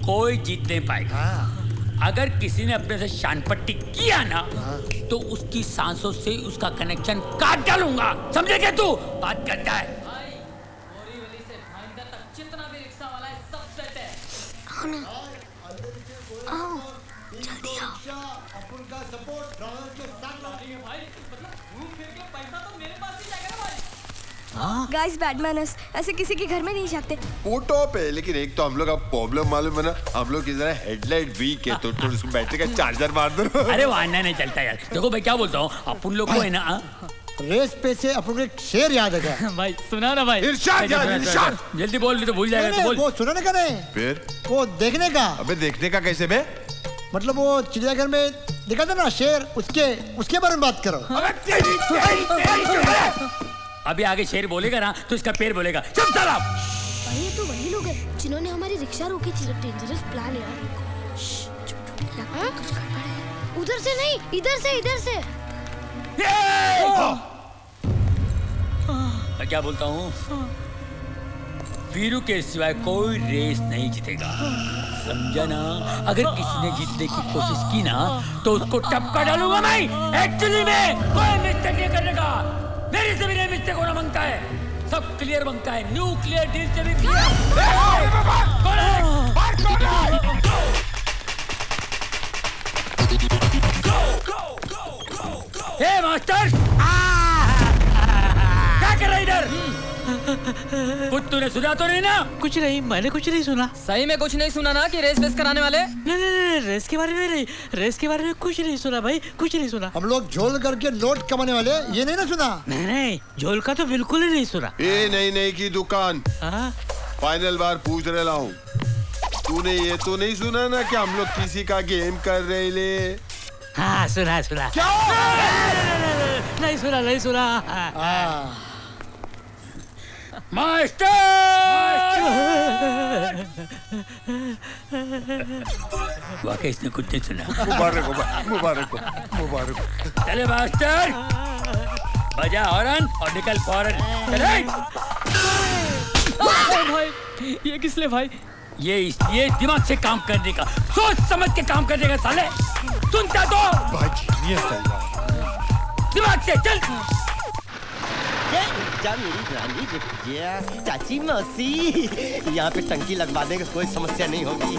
कोई जीत नहीं पाएगा। हाँ। अगर किसी ने अपने से शानपट्टी किया ना, हाँ, तो उसकी सांसों से उसका कनेक्शन काट डालूंगा। समझे क्या तू? बात करता है। जल्दी आओ। अपन का सपोर्ट डॉलर के साथ लाएंगे भाई, मतलब घूम फिर के पैसा तो मेरे पास ही जाएगा ना भाई। हाँ गाइस, बैड मैनर्स ऐसे किसी के घर में नहीं जाते। वो टॉप है, लेकिन एक तो हम लोग का प्रॉब्लम मालूम है ना, हम लोग इस तरह हेडलाइट वीक है, तो थोड़ी उसको बैटरी का चार्जर मार दो। अरे वो आना नहीं चलता यार। देखो भाई क्या बोलता हूँ, अपन लोग को है ना रेस पे से अपने शेर याद आ गया भाई। सुना ना भाई, इरशाद याद, इरशाद जल्दी बोल तो भूल जाएगा। बोल वो सुनने का नहीं, फिर वो देखने का। अबे देखने का कैसे बे? मतलब वो चिड़ियाघर में देखा था ना शेर, उसके बारे में बात करो। अभी आगे शेर बोलेगा ना तो इसका पैर बोलेगा। चल चल आप। अरे ये तो वही लोग हैं जिन्होंने हमारी रिक्शा रोकी थी। डेंजरस प्लान है यार। उधर से नहीं, इधर से, इधर से। मैं क्या बोलता हूँ, वीरू के सिवाय कोई रेस नहीं जीतेगा, समझा ना? अगर किसी ने जीतने की कोशिश की ना तो उसको टपका डालूंगा मैं। एक्चुअली में कोई मिस्टेक नहीं करने का, मेरे से भी नहीं मिस्टेक होना मांगता है, सब क्लियर मांगता है, न्यूक्लियर डील से भी क्लियर। हे मास्टर क्या कर रहे इधर? कुछ तूने सुना तो नहीं ना? कुछ नहीं, मैंने कुछ नहीं सुना। सही में कुछ नहीं सुना ना कि रेस वेस कराने वाले? नहीं, रेस के बारे में नहीं, रेस के बारे में कुछ नहीं सुना भाई, कुछ नहीं सुना। हम लोग झोल करके नोट कमाने वाले, ये नहीं ना सुना? नहीं, झोल का तो बिल्कुल ही नहीं सुना। ये नहीं की दुकान, फाइनल बार पूछ रहा हूँ, तूने ये तो नहीं सुना ना कि हम लोग किसी का गेम कर रहे ले? हाँ सुना सुना। नहीं सुना, नहीं सुना। मास्टर! वाकई इसने कुछ नहीं सुना। मुबारक हो, मुबारक हो, मुबारक हो। चले मास्टर, बजा हॉर्न और निकल फौरन। चले। भाई, ये किस लिए भाई? ये इसलिए दिमाग से काम करने का, सोच समझ के काम करने का साले। सुनता तो? भाई ये साला। दिमाग से चल। मेरी रानी चाची मौसी, यहाँ पे टंकी लगवा देंगे, कोई समस्या नहीं होगी।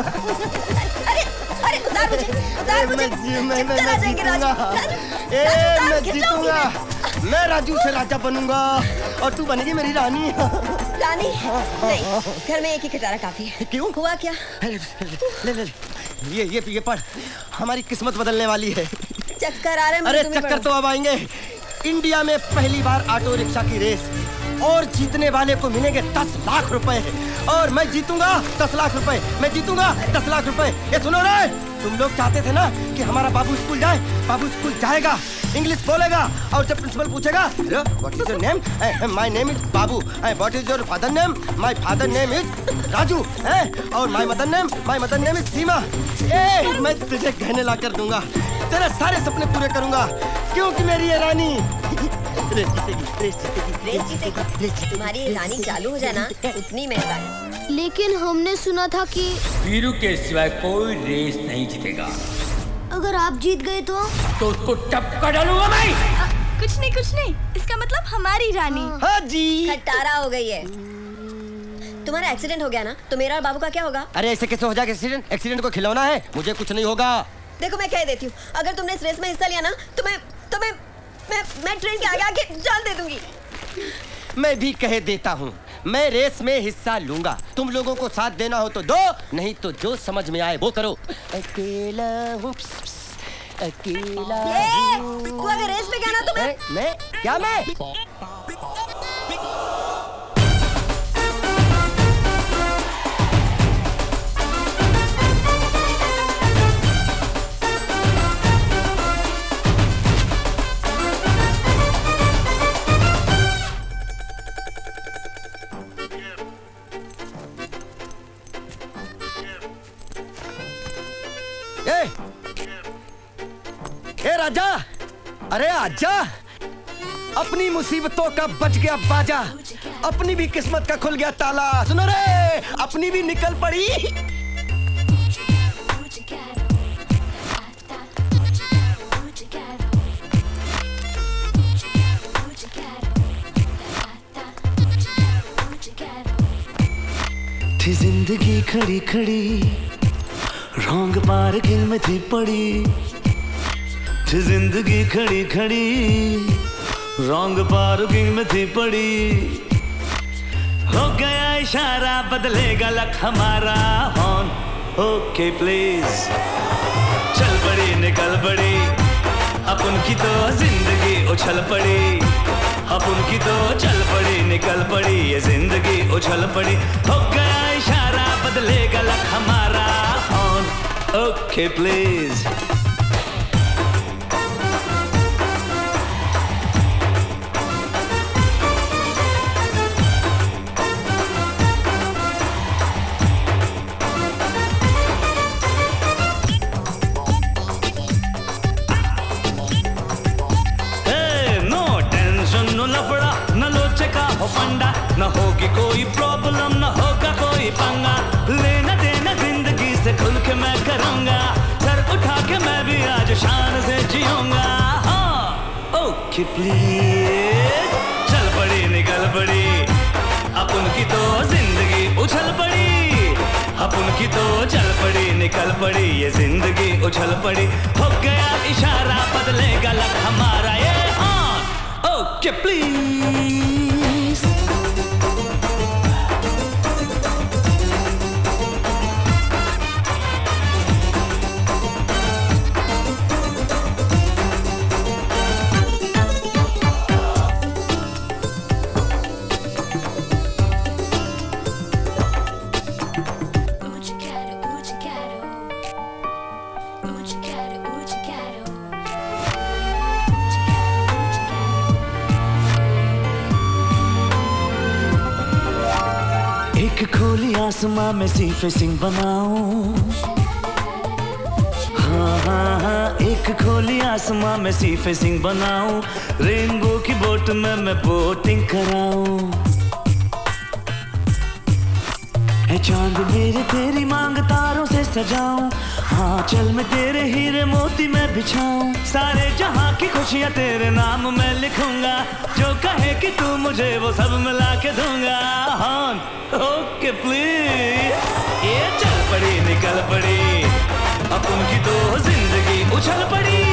अरे अरे उतार मुझे, उतार मुझे। मैं जीतूंगा, मैं जीतूंगा। मैं राजू से राजा बनूंगा और तू बनेगी मेरी रानी। रानी? नहीं, घर में एक ही खटारा काफी है। क्यों? हुआ क्या? ले ले ये पढ़, हमारी किस्मत बदलने वाली है। चक्कर आ रहे हैं। अरे चक्कर तो अब आएंगे। इंडिया में पहली बार ऑटो रिक्शा की रेस, और जीतने वाले को मिलेंगे 10 लाख रुपए। और मैं जीतूंगा 10 लाख रुपए, मैं जीतूंगा 10 लाख रुपए। ये सुनो रे, तुम लोग चाहते थे ना कि हमारा बाबू स्कूल जाए। बाबू स्कूल जाएगा, इंग्लिश बोलेगा, और जब प्रिंसिपल पूछेगा what is your name, my name is Babu. What is your father name, my father name is Raju. और my mother name is Seema. मैं तुझे गहने ला कर दूंगा, तेरे सारे सपने पूरे करूंगा, क्योंकि मेरी ये रानी रेस जीतेगी। तुम्हारी रानी चालू हो जाना उतनी मेहरबानी। लेकिन हमने सुना था कि वीरू के सिवाय कोई रेस नहीं जीतेगा। अगर आप जीत गए तो उसको टपका डालूंगा मैं। कुछ नहीं, इसका मतलब हमारी रानी हाँ जी खटारा हो गई है। तुम्हारा एक्सीडेंट हो गया ना, तो मेरा और बाबू का क्या होगा? अरे ऐसे कैसे हो जाएगा एक्सीडेंट? एक्सीडेंट को खिलौना है, मुझे कुछ नहीं होगा। देखो मैं कह देती हूँ, अगर तुमने इस रेस में हिस्सा लिया ना तो मैं ट्रेन के आगे चल दे दूंगी। मैं भी कह देता हूँ, मैं रेस में हिस्सा लूंगा। तुम लोगों को साथ देना हो तो दो, नहीं तो जो समझ में आए वो करो। अकेला तू अगर रेस में गया ना तो मैं राजा, अरे आजा। अपनी मुसीबतों का बच गया बाजा, अपनी भी किस्मत का खुल गया ताला। सुनो रे, अपनी भी निकल पड़ी। थी जिंदगी खड़ी खड़ी, रॉन्ग बारगिल में थी पड़ी। जिंदगी खड़ी खड़ी, रॉन्ग पार्किंग में थी पड़ी। हो गया इशारा, बदलेगा लक हमारा। हॉर्न ओके प्लीज, चल बड़ी निकल बड़ी। अपन की तो जिंदगी उछल पड़ी, अपन की तो चल पड़ी निकल पड़ी, ये जिंदगी उछल पड़ी। हो गया इशारा, बदलेगा लक हमारा। Horn okay please. न होगी कोई प्रॉब्लम, न होगा कोई पंगा। लेना देना जिंदगी से खुल के मैं करूंगा, सर उठा के मैं भी आज शान से जीऊंगा। हाँ ओके प्लीज, चल बड़ी निकल बड़ी। अपन की तो जिंदगी उछल पड़ी, अपन की तो चल पड़ी निकल पड़ी, ये जिंदगी उछल पड़ी। हो गया इशारा, बदलेगा लक हमारा। ये हाँ ओके प्लीज। एक खोली आसमां में सिर्फ सिंह बनाऊं, हाँ हाँ हाँ। एक खोली आसमां में सिर्फ सिंह बनाऊं, रेनबो की बोट में मैं बोटिंग कराऊं। चांद मेरे तेरी मांग तारों से सजाऊं, हाँ चल मैं तेरे हीरे मोती में बिछाऊं। सारे जहां की खुशियां तेरे नाम मैं लिखूंगा, जो कहे कि तू मुझे वो सब मिला के दूंगा। हाँ ओके प्लीज ये चल पड़ी निकल पड़ी, अपन की तो जिंदगी उछल पड़ी,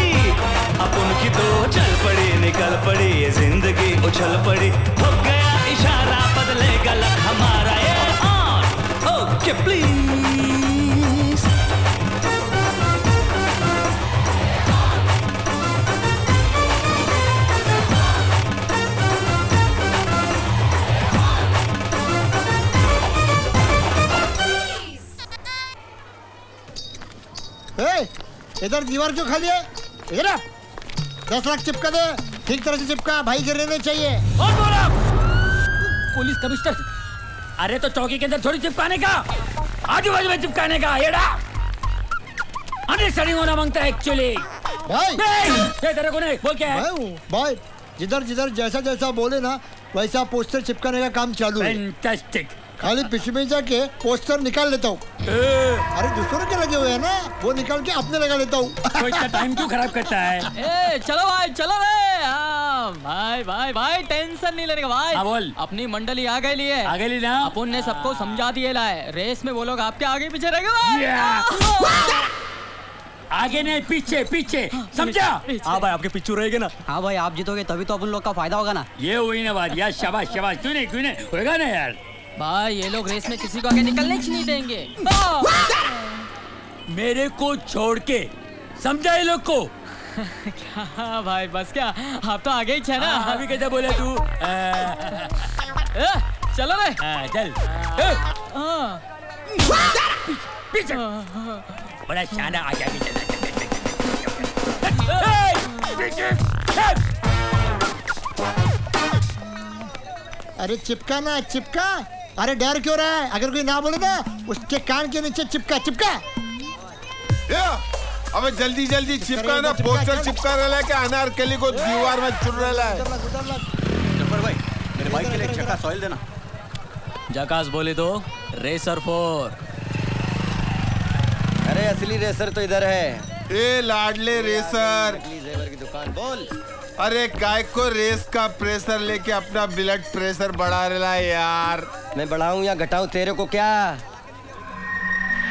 अपन की तो चल पड़ी निकल पड़ी ये जिंदगी उछल पड़ी। हो गया इशारा बदलेगा लग हमारा ये ओके प्लीज। इधर दीवार क्यों खाली है? इधर 10 लाख चिपका दे, ठीक तरह से चिपका, भाई गिरने चाहिए। और बोला पुलिस कमिश्नर, अरे तो चौकी के अंदर थोड़ी चिपकाने का, आजू बाजू में चिपकाने का एड़ा। अंडरस्टैंडिंग होना मांगता है एक्चुअली। भाई तेरे को नहीं बोल क्या है भाई, जिधर जिधर जैसा जैसा बोले ना वैसा पोस्टर चिपकाने का काम चालू है। फैंटास्टिक। खाली पीछे में जाके पोस्टर निकाल लेता हूँ। अरे दूसरों के लगे हुए है ना, वो निकाल के अपने लगा लेता हूँ। तो इतना टाइम क्यों खराब करता है? ए, चलो भाई चलो रे। हाँ भाई भाई भाई टेंशन नहीं लेने का भाई। हाँ बोल। अपनी मंडली आ गई लिए आ गई ना, अपन ने सबको समझा दिए लाए। रेस में वो लोग आपके आगे पीछे रह गए, आगे नहीं पीछे पीछे, समझा? हाँ भाई आपके पीछे रहेगा ना। हाँ भाई आप जीतोगे तभी तो अपन लोग का फायदा होगा ना। ये हुई ना बात यार, शाबाश शाबाश। क्यों नहीं होगा ना यार भाई, ये लोग रेस में किसी को आगे निकलने नहीं देंगे। मेरे को छोड़ के समझा ये लोग को। क्या भाई बस क्या, आप तो आगे ही छे ना। अभी कैसे बोले तू? चलो रे चल। पीछे बड़ा शाना आ जाएगी। अरे चिपका ना चिपका, अरे डर क्यों रहा है? अगर कोई ना बोले ना उसके कान के नीचे चिपका चिपका। अबे जल्दी जल्दी चिपका ना, पोस्टर चिपका रहा है कि अनारकली को दीवार में चुन रहा है। जफर भाई मेरे बाइक के लिए चक्का ऑयल देना। जकास बोले तो रेसर 4। अरे असली रेसर तो इधर है। ए लाडले रेसर की दुकान बोल। अरे गाय को रेस का प्रेशर लेके अपना ब्लड प्रेशर बढ़ा रहा है यार। मैं बढ़ाऊं या घटाऊं तेरे को क्या?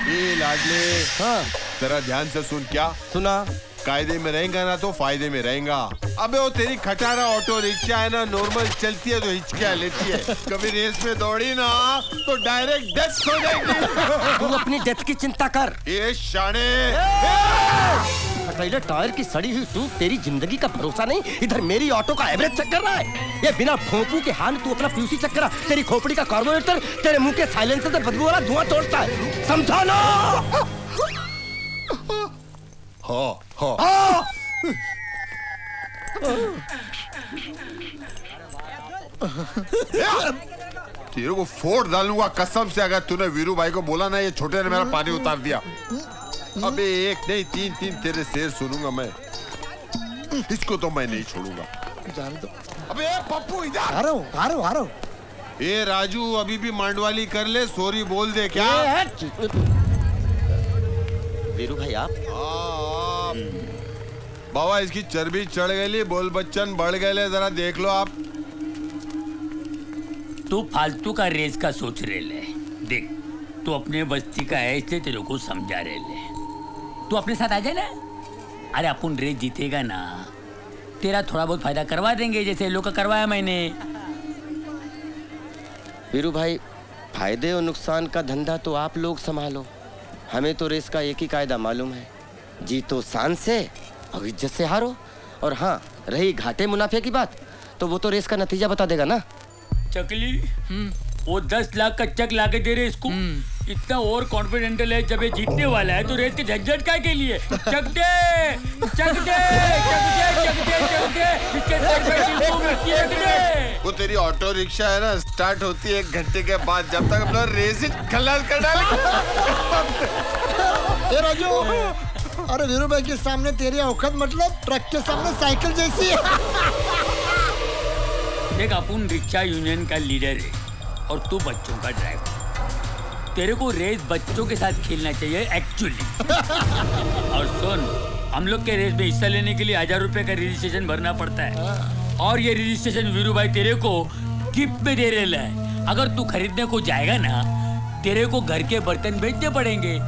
ये लाडले हाँ जरा ध्यान से सुन। क्या सुना? कायदे में रहेगा ना तो फायदे में रहेगा। अबे वो तेरी खटारा ऑटो रिक्शा है ना, नॉर्मल चलती है तो हिचकिया लेती है। कभी रेस में दौड़ी ना तो डायरेक्ट डेथ हो जाएगी। तू अपनी डेथ की चिंता कर। ये शाने पहले टायर की सड़ी हुई तू, तेरी जिंदगी का भरोसा नहीं। इधर मेरी ऑटो का एवरेज चेक कर रहा है, ये बिना भोंपू के हाथ तू अपना पीयूसी चेक करा। तेरी खोपड़ी का कार्बोरेटर तेरे मुंह के साइलेंसर से बदबू वाला धुआं छोड़ता है, समझा ना? हाँ हाँ तेरे को फोड़ डालूंगा कसम से, अगर तूने वीरू भाई को बोला ना ये छोटे ने मेरा पानी उतार दिया। अबे एक नहीं 3 तेरे शेर सुनूंगा मैं, इसको तो मैं नहीं छोड़ूंगा। जाने दो। अबे पप्पू इधर आ रहा हूँ आ रहा हूँ आ रहा हूँ। ये राजू अभी भी मांडवाली कर ले, सॉरी बोल दे। क्या वीरू भाई आप बाबा इसकी चर्बी चढ़ गई, बोल बच्चन बढ़ गए, जरा देख लो आप। तू फालतू का रेस का सोच रहे ले, देख तू अपने बस्ती का है इसलिए तेरे को समझा रहे ले। तू अपने साथ आ जाए ना, अरे अपन रेस जीतेगा ना तेरा थोड़ा बहुत फायदा करवा देंगे, जैसे लोग का करवाया मैंने। वीरू भाई फायदे और नुकसान का धंधा तो आप लोग संभालो, हमें तो रेस का एक ही कायदा मालूम है, जीतो शान से और इज्जत से हारो। और हाँ रही घाटे मुनाफे की बात, तो वो तो रेस का नतीजा बता देगा ना। चकली वो 10 लाख का चेक ला के दे रहे इसको, इतना ओवर कॉन्फिडेंटल है, जब ये जीतने वाला है तो रेस के झंझट काय के लिए? वो तेरी ऑटो रिक्शा है ना, स्टार्ट होती है 1 घंटे के बाद, जब तक अपना रेस खलाल कर डाले। राजू, अरे वीरू भाई के सामने तेरी औखद मतलब ट्रक के सामने साइकिल जैसी है। देख, अपुन रिक्शा यूनियन का लीडर है और तू बच्चों का ड्राइवर। तेरे को रेस बच्चों के साथ खेलना चाहिए एक्चुअली। और सुन, हम लोग के रेस में हिस्सा लेने के लिए 1000 रुपए का रजिस्ट्रेशन भरना पड़ता है और ये रजिस्ट्रेशन वीरू भाई तेरे को गिफ्ट में दे रहा है। अगर तू खरीदने को जाएगा ना, तेरे को घर के बर्तन बेचने पड़ेंगे।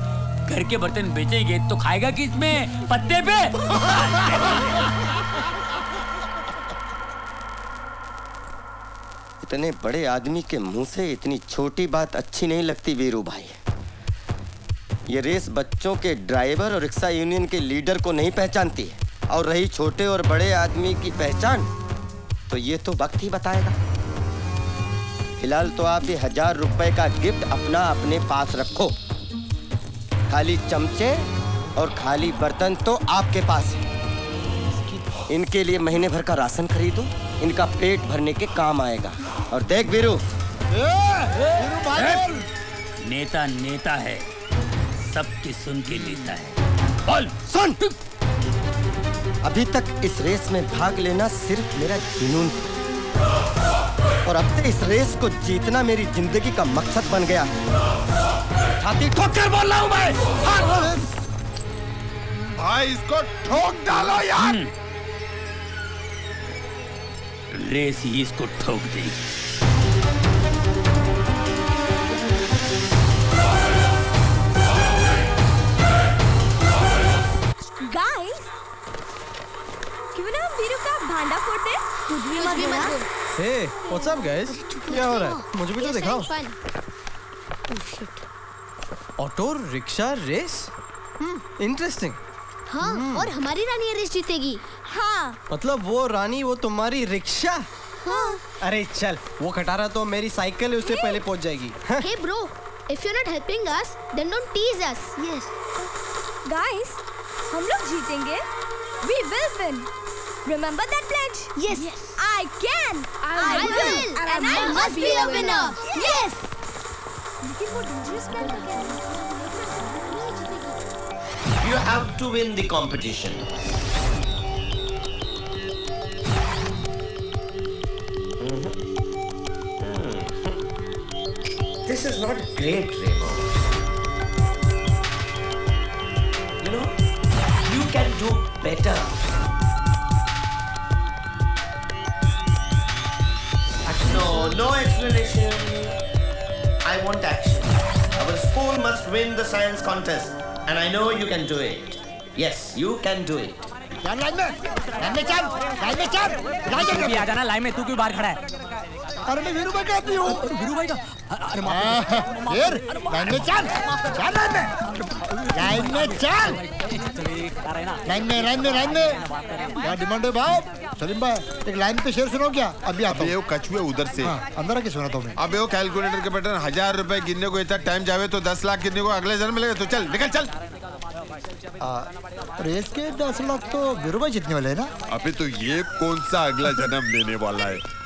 घर के बर्तन बेचेंगे तो खाएगा किसमें? पत्ते पे। इतने बड़े आदमी के मुंह से इतनी छोटी बात अच्छी नहीं लगती वीरू भाई। ये रेस बच्चों के ड्राइवर और रिक्शा यूनियन के लीडर को नहीं पहचानती है। और रही छोटे और बड़े आदमी की पहचान, तो ये तो वक्त ही बताएगा। फिलहाल तो आप ये 1000 रुपए का गिफ्ट अपना अपने पास रखो। खाली चमचे और खाली बर्तन तो आपके पास है। इनके लिए महीने भर का राशन खरीदो, इनका पेट भरने के काम आएगा। और देख वीरू, नेता नेता है, सबकी सुन के लेता है। बोल सुन। अभी तक इस रेस में भाग लेना सिर्फ मेरा जुनून था और अब से इस रेस को जीतना मेरी जिंदगी का मकसद बन गया है। छाती ठोक कर बोल रहा हूँ मैं। भाई, इसको ठोक डालो यार। रेस ही इसको ठोक देगी। Guys, क्यों ना वीरू का भांडा फोड़ दे? कुछ भी मत करो। Hey, what's up guys? क्या हो रहा है? मुझे भी तो दिखाओ। Auto rickshaw race, interesting. हाँ, और हमारी रानी रेस जीतेगी। हाँ, मतलब वो रानी, वो तुम्हारी रिक्शा। हाँ। अरे चल, वो खटारा तो मेरी साइकिल है, उससे पहले पहुंच जाएगी। Hey bro, if you're not helping us, then don't tease us. Yes. Guys, हम लोग जीतेंगे। We will win. Remember that pledge? Yes. Yes. I can. I will. And I must be a winner. Yes. लेकिन वो dangerous plan तो क्या है? You have to win the competition. This is not great, Remo. You know, you can do better. No explanation. I want action. Our school must win the science contest. And I know you can do it. Yes, you can do it. Line में, line में चल, line में चल, line में। भी आ जाना line में, तू क्यों बाहर खड़ा है? अरे मैं वीरू भाई का आदमी हूँ। वीरू भाई का? अरे माफ़। फिर line में चल, चल line में चल। line में। क्या demand है बाप? सलीम भाई, एक लाइन पे शेर सुनो क्या? अभी आता हूँ। ये वो कछुए उधर से। हाँ, अंदर आके सुना तुम्हें। अबे वो कैलकुलेटर के बटन 1000 रुपए गिनने को इतना टाइम जावे तो 10 लाख गिनने को अगले जन्म मिलेगा। तो चल निकल चल। रेस के 10 लाख तो वीरू भाई जीतने वाले है ना? अभी तो ये कौन सा अगला जन्म लेने वाला है?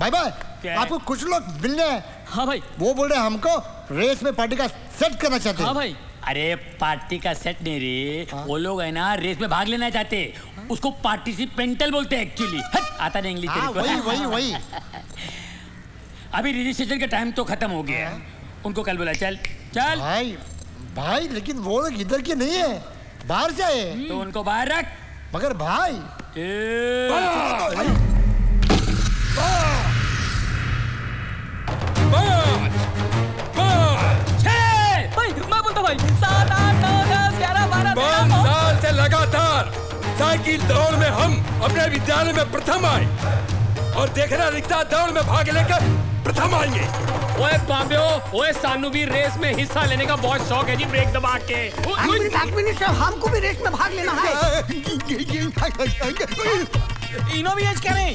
Bye bye. आपको कुछ लोग मिलने हैं। हाँ भाई, वो बोल रहे हैं हमको रेस में पार्टी का सेट करना चाहते हैं। हाँ भाई, अरे पार्टी का सेट नहीं रे। हाँ? वो लोग है ना, रेस में भाग लेना चाहते हैं। उसको पार्टिसिपेंटल बोलते हैं एक्चुअली। आता नहीं इंग्लिश। हाँ, वही। अभी रजिस्ट्रेशन का टाइम तो खत्म हो गया। हाँ? उनको कल बोला। चल भाई, लेकिन वो लोग इधर के नहीं है, बाहर से आए, तो उनको बाहर रख। मगर भाई भाई 7, 8, 9, 10, 11, 12 साल से लगातार साइकिल दौड़ में हम अपने विद्यालय में प्रथम आए और देखना रिक्शा दौड़ में भाग लेकर प्रथम आएंगे। ओए बाबे ओए सानू भी रेस में हिस्सा लेने का बहुत शौक है जी, ब्रेक दबा के। एक मिनट सर, हमको भी रेस में भाग लेना है। इनो भी एज करें,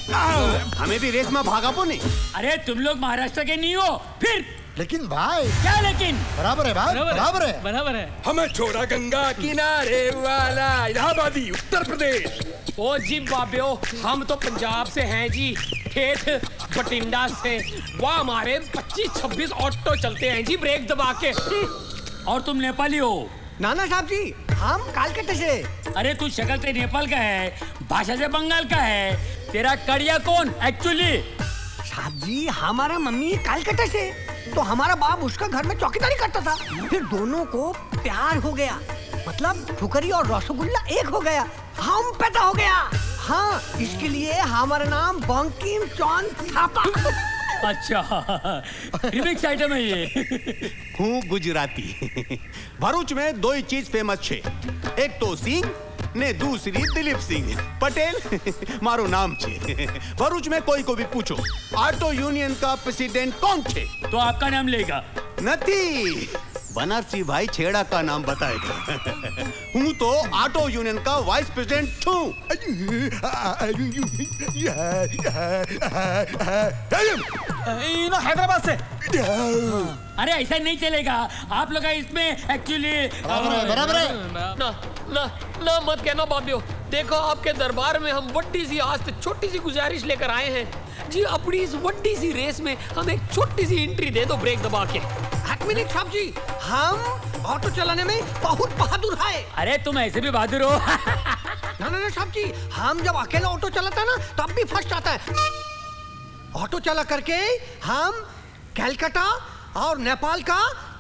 हमें भी रेस में भागा पो नहीं। अरे तुम लोग महाराष्ट्र के नहीं हो फिर। लेकिन भाई क्या लेकिन? बराबर है भाई, बराबर है। हमें छोड़ा गंगा किनारे वाला इलाहाबादी उत्तर प्रदेश। ओ जी बाबेओ, हम तो पंजाब से हैं जी, ठेठ बठिंडा से। वहाँ हमारे 25-26 ऑटो चलते हैं जी, ब्रेक दबा के। और तुम नेपाली हो? नाना साहब जी, हम कलकत्ता से। अरे तू शक्ल से नेपाल का है, भाषा से बंगाल का है, तेरा कड़िया कौन एक्चुअली? साहब जी, हमारा मम्मी कलकत्ता से, तो हमारा बाप उसका घर में चौकीदारी करता था। फिर दोनों को प्यार हो गया, मतलब ठुकरी और रसगुल्ला एक हो गया, हम पैदा हो गया। हाँ, इसके लिए हमारा नाम बंकिम जॉन थापा। अच्छा, रिमिक्स आइटम है ये। हूँ गुजराती। भरूच में दो ही चीज फेमस है, एक तो सिंह ने दूसरी दिलीप सिंह पटेल। मारो नाम छे। भरूच में कोई को भी पूछो ऑटो यूनियन का प्रेसिडेंट कौन छे, तो आपका नाम लेगा नथी बनारसी भाई छेड़ा का नाम बताएगा। हूँ तो ऑटो यूनियन का वाइस प्रेसिडेंट हूँ। इनो हैदराबाद से। अरे ऐसा नहीं चलेगा, आप लोग इसमें एक्चुअली बराबर है। ना ना ना मत कहना बाबियो, देखो आपके दरबार में हम वट्टी सी आज तक छोटी सी गुजारिश लेकर आए हैं जी, अपनी इस वट्टी सी रेस में हमें एक छोटी सी एंट्री दे दो ब्रेक दबा के। मिनट साहब जी, हम ऑटो चलाने में बहुत बहादुर है। अरे तुम ऐसे भी बहादुर हो। ना साहब जी, हम जब अकेला ऑटो चलाता है ना तब भी फर्स्ट आता है। ऑटो चला करके हम कलकत्ता और नेपाल का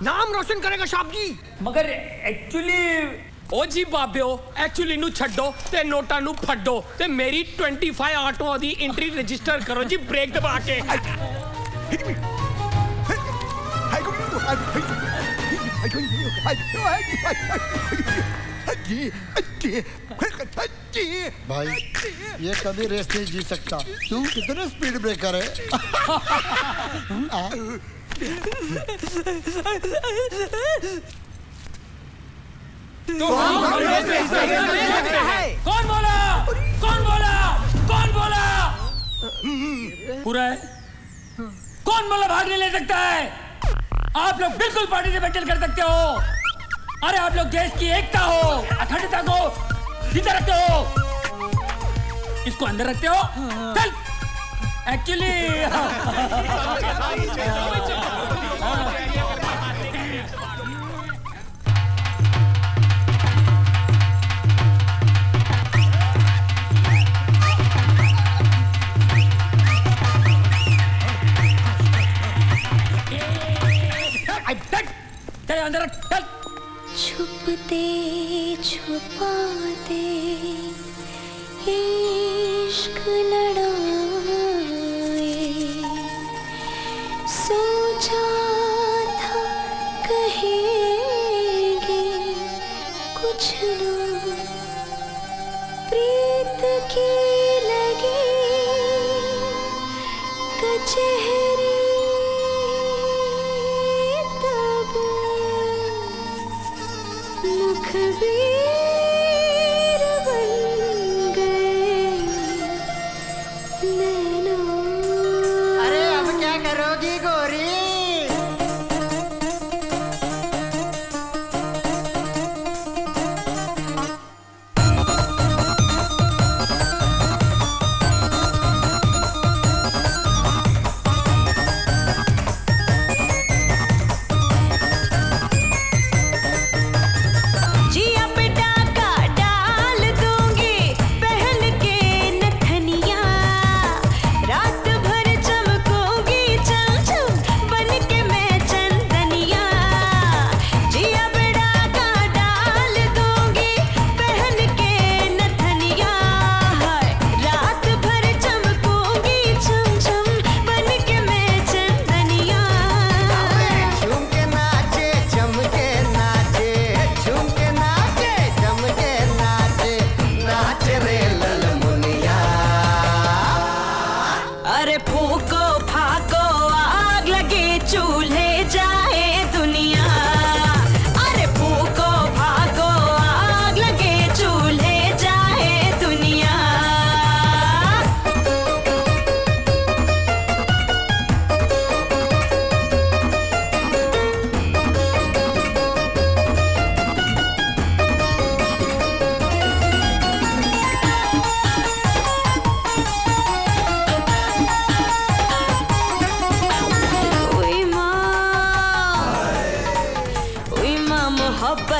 नाम रोशन करेगा साहब जी। मगर एक्चुअली ओ जी बाबे ओ, एक्चुअली नू छड्डो ते नोटा नू फड्डो ते मेरी 25 ऑटो दी एंट्री रजिस्टर करो जी ब्रेक दबा के। भाई ये कभी रेस नहीं जीत सकता, तू कितने स्पीड ब्रेकर है। कौन बोला पूरा है? कौन बोला भाग नहीं ले सकता है? आप लोग बिल्कुल पार्टिसिपेट कर सकते हो। अरे आप लोग देश की एकता हो, अखंडता को जिंदा रखते हो, इसको अंदर रखते हो। चल एक्चुअली अंदर रख। चल छुपते छुपाते इश्क लड़ाए, सोचा था कहेंगे कुछ ना, प्रीत की लगी कचहरी। वीर बन गए नैना। अरे अब क्या करोगी गोरी?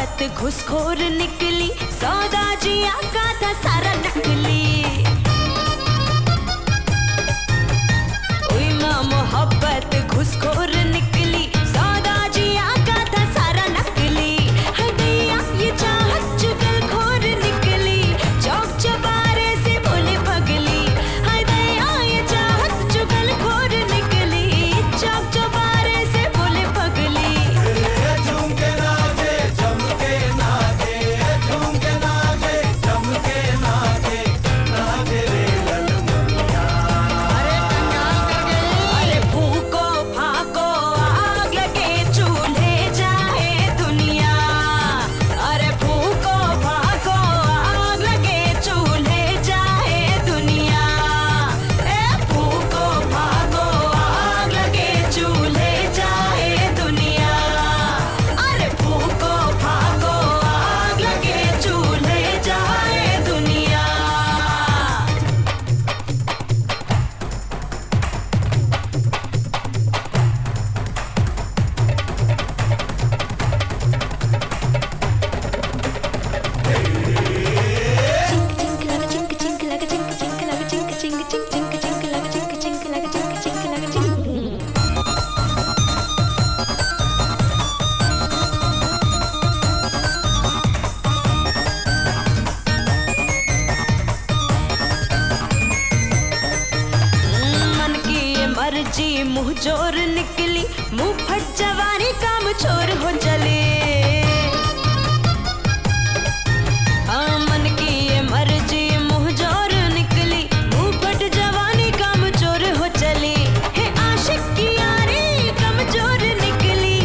औरत घुसखोर निकली, सौदा जिया का था सारा नकली। उमा मोहब्बत घुसखोर निकली, सौदा जिया का था सारा नकली। हटिया ये चाहत चुगलखोर निकली, चौक चबारे से बोले भगली। हटिया ये चाहत चुगलखोर निकली, चौक चबारे से बोले भगली। जोर निकली, मुँह फट जवानी काम छोर हो चले। मन की ये मर्जी मुँह जोर निकली, मुँह फट जवानी काम चोर हो चली। हे आशिक की यारी कमजोर निकली,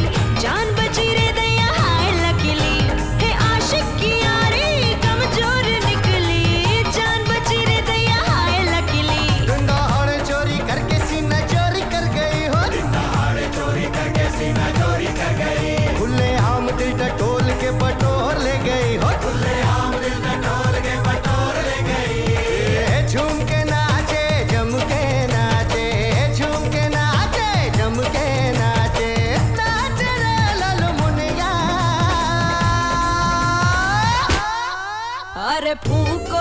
जान बची रे दया हाय लकीली। हे आशिक की यारी कमजोर निकली, जान बची रे दया हाय लकीली। डंडा हाड़े चोरी करके सीना चोरी कर गई। खुले आम दिल टटोल के बटोर ले गई हो। खुले आम दिल टटोल के बटोर ले गई। झूम के नाचे जम के नाचे, झूम के नाचे जम के नाचे। नाच रे लाल मुनिया, अरे फूको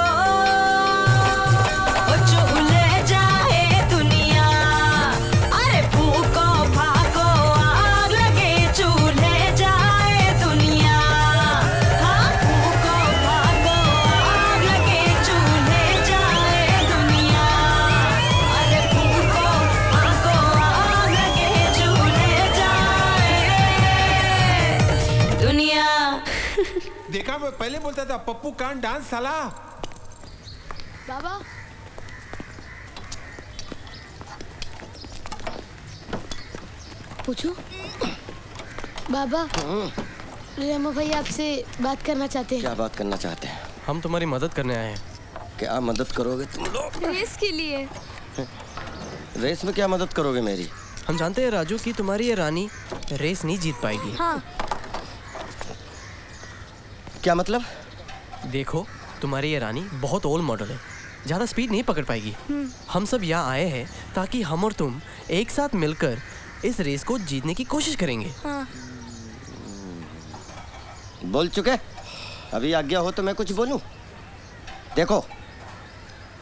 पहले बोलता था पप्पू कान डांस साला। बाबा पूछो। बाबा रेमो भाई आपसे बात करना चाहते हैं। क्या बात करना चाहते हैं? हम तुम्हारी मदद करने आए हैं। क्या मदद करोगे तुम लोग? रेस के लिए। रेस में क्या मदद करोगे मेरी? हम जानते हैं राजू की तुम्हारी ये रानी रेस नहीं जीत पाएगी। हाँ। क्या मतलब? देखो तुम्हारी ये रानी बहुत ओल्ड मॉडल है, ज़्यादा स्पीड नहीं पकड़ पाएगी। हम सब यहाँ आए हैं ताकि हम और तुम एक साथ मिलकर इस रेस को जीतने की कोशिश करेंगे। हाँ। बोल चुके, अभी आज्ञा हो तो मैं कुछ बोलूँ। देखो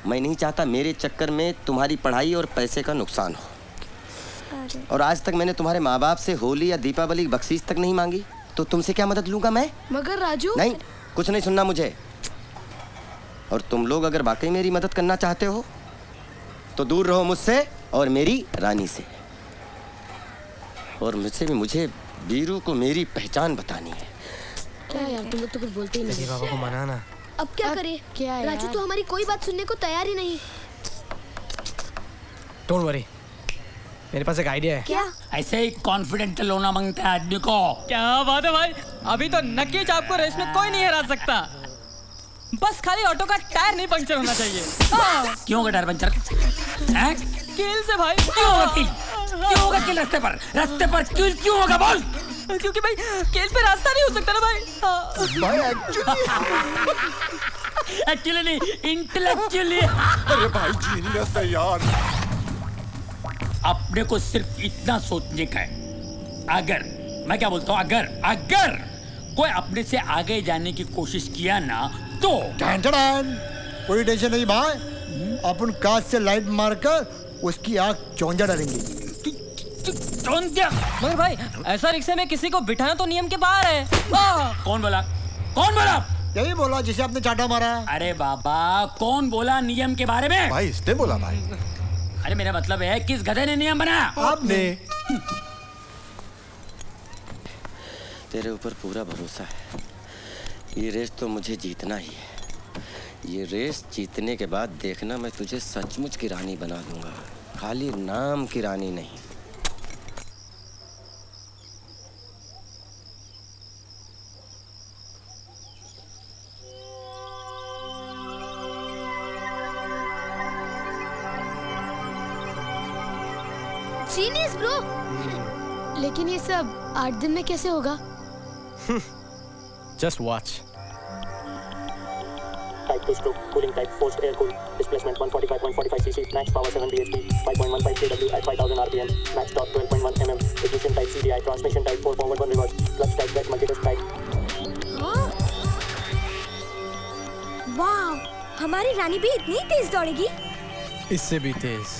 मैं नहीं चाहता मेरे चक्कर में तुम्हारी पढ़ाई और पैसे का नुकसान हो। और आज तक मैंने तुम्हारे माँ बाप से होली या दीपावली बख्शीश तक नहीं मांगी, तो तुमसे क्या मदद लूंगा मैं? मगर राजू। नहीं, कुछ नहीं सुनना मुझे। और तुम लोग अगर वाकई मेरी मदद करना चाहते हो तो दूर रहो मुझसे और मेरी रानी से। और मुझसे भी, मुझे वीरू को मेरी पहचान बतानी है। क्या यार तुम लोग तो कुछ बोलते ही नहीं। बाबा को मनाना। अब क्या करें? क्या राजू तो हमारी कोई बात सुनने को तैयार ही नहीं। डोंट वरी, मेरे पास एक आइडिया है। क्या? ऐसे ही कॉन्फिडेंटल होना मांगता है आदमी को। क्या बात है भाई, अभी तो नकीच आपको रेस में कोई नहीं हरा सकता। बस खाली ऑटो का टायर नहीं पंक्चर होना चाहिए। क्यों होगा टायर पंक्चर? कील से भाई। क्यों होगा कील? क्यों होगा कील? रास्ते पर कील क्यों होगा बोल? क्योंकि भाई कील पे रास्ता नहीं हो सकता ना भाई। एक्चुअली नहीं, इंटेलेक्चुअली। अरे भाई जीनियस है यार। अपने को सिर्फ इतना सोचने का है। अगर मैं क्या बोलता हूँ, अगर कोई अपने से आगे जाने की कोशिश किया ना तो कोई टेंशन नहीं भाई, अपन कांच से लाइट मारकर उसकी आँख चौंजा डालेंगे। मगर भाई ऐसा रिक्शे में किसी को बिठाना तो नियम के बाहर है। कौन बोला? कौन बोला? यही बोला जिसे आपने चाटा मारा। अरे बाबा कौन बोला नियम के बारे में? भाई इसने बोला भाई। अरे मेरा मतलब है किस गधे ने नियम बनाया? आपने। तेरे ऊपर पूरा भरोसा है, ये रेस तो मुझे जीतना ही है। ये रेस जीतने के बाद देखना मैं तुझे सचमुच की रानी बना दूंगा, खाली नाम की रानी नहीं। जीनियस ब्रो, लेकिन ये सब 8 दिन में कैसे होगा? Just watch. Type 2 stroke, cooling type, forced air cool, displacement 145 cc, max power 7 bhp, 5.15 kW at 5000 rpm, max torque 12.1 mm, ignition type CDI, transmission type 4 forward 1 reverse, clutch type back multi-touch type. Wow, हमारी रानी भी इतनी तेज दौड़ेगी? इससे भी तेज।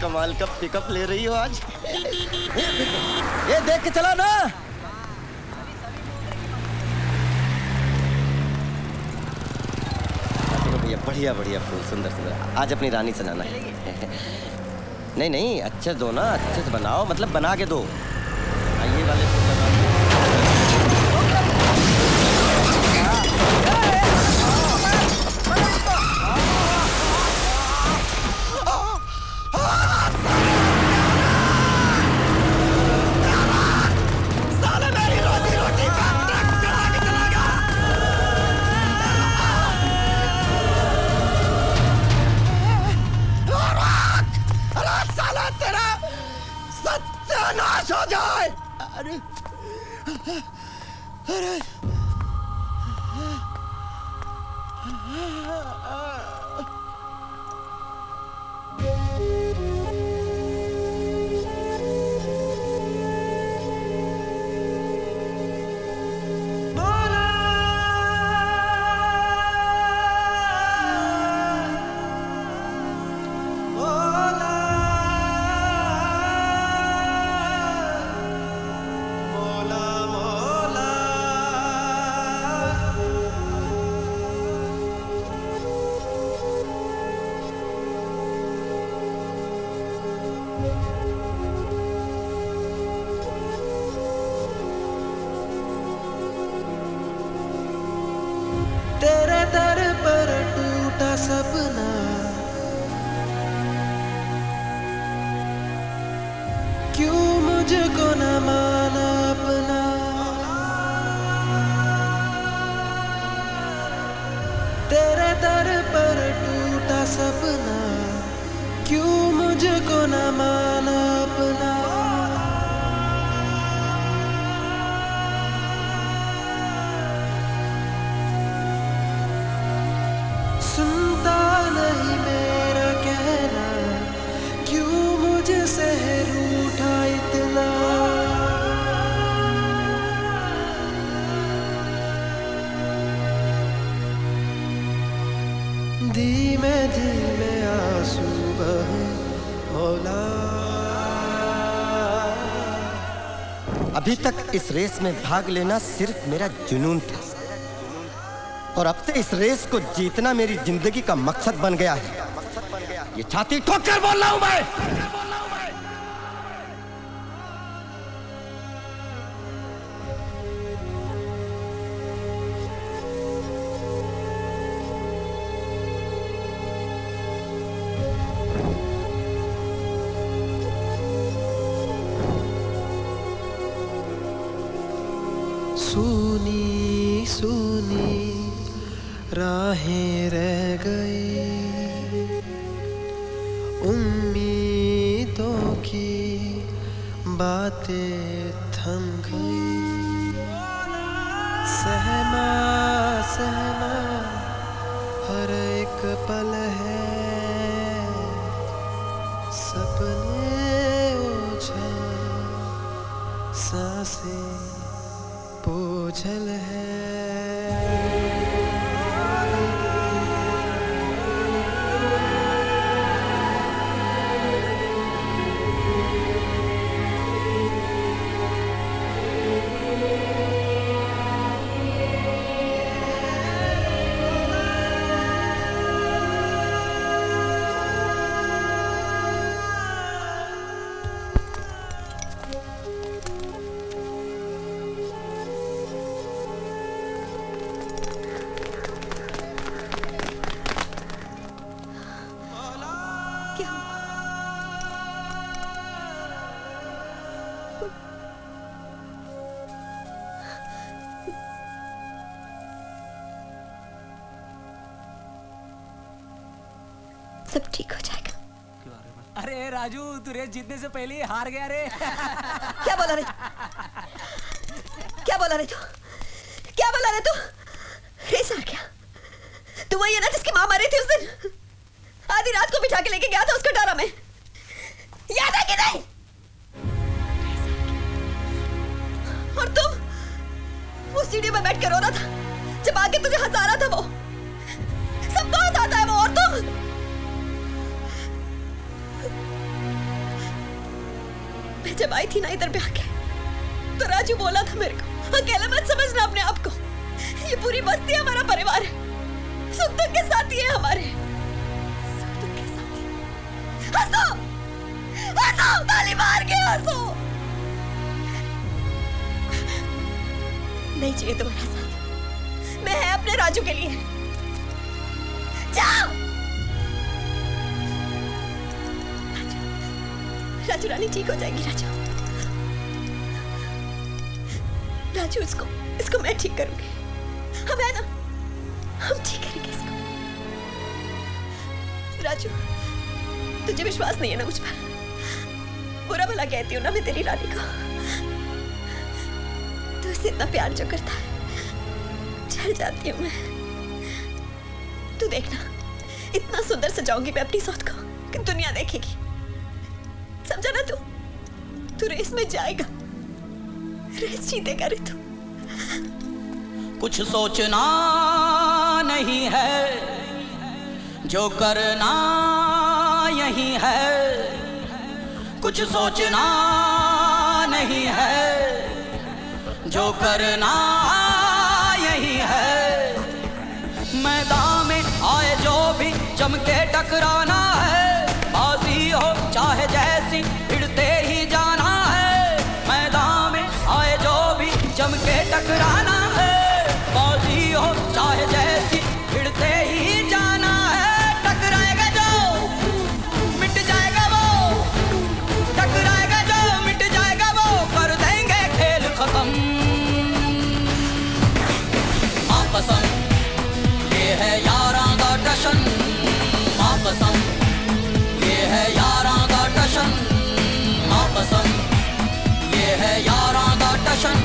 कमाल का pickup ले रही हो आज। ये देख के चला ना। भैया बढ़िया बढ़िया फूल, सुंदर सुंदर। आज अपनी रानी सजाना है। नहीं नहीं अच्छे दो ना, अच्छे से बनाओ, मतलब बना के दो। ये वाले फूल धीमे धीमे आ अभी तक इस रेस में भाग लेना सिर्फ मेरा जुनून था और अब से इस रेस को जीतना मेरी जिंदगी का मकसद बन गया है। ये छाती ठोक कर बोल रहा हूं मैं। सुनी सुनी राहें रह गई उम्मीदों की बातें थम गई। सहमा सहमा हर एक पल है सपने ओझल सांसें बोझल है। राजू तू रेस जीतने से पहले ही हार गया रे। क्या बोला रे तू रेस हार गया। तू वही है ना जिसकी माँ मरी थी उस दिन। आधी रात को बिठा के लेके गया था उसको डरा में, याद है कि नहीं? और तुम वो सीढ़ी में बैठ के रो रहा था जब आगे तुझे हंसा रहा था। वो सबको हंसाता है वो, और तुम जब आई थी ना इधर पे आके तो राजू बोला था मेरे को अकेले मत समझना अपने आप को, ये पूरी बस्ती हमारा परिवार है, सुख दुख के साथी है हमारे, सुख दुख के साथी। हंसो हंसो, ताली मार के हंसो। नहीं चाहिए तुम्हारा साथ, मैं है अपने राजू के लिए। जाओ राजू, रानी ठीक हो जाएगी राजू। राजू इसको मैं ठीक करूंगी। हम है ना, हम ठीक करेंगे इसको। राजू तुझे विश्वास नहीं है ना मुझ पर? बुरा भला कहती हूँ ना मैं तेरी रानी को। तू उससे इतना प्यार जो करता है, चल जाती हूँ मैं। तू देखना इतना सुंदर सजाऊंगी मैं अपनी सौत को कि दुनिया देखेगी, समझा ना? तू रेस में जाएगा, रेस जीतेगा रे तू। कुछ सोचना नहीं है, जो करना यही है। कुछ सोचना नहीं है, जो करना यही है। मैदान में आए जो भी जम के टकराना है, बाजी हो चाहे जैसी भिड़ते ही जाना है। मैदान में आए जो भी जम के टकराना है, बाजी हो चाहे जैसी भिड़ते ही जाना है। टकराएगा जो मिट जाएगा वो, टकराएगा जो मिट जाएगा वो, कर देंगे खेल खत्म। मापसम ये है यारा का जश्न, मापसम है यारा का जश्न, मापसंद ये है यारा का जश्न।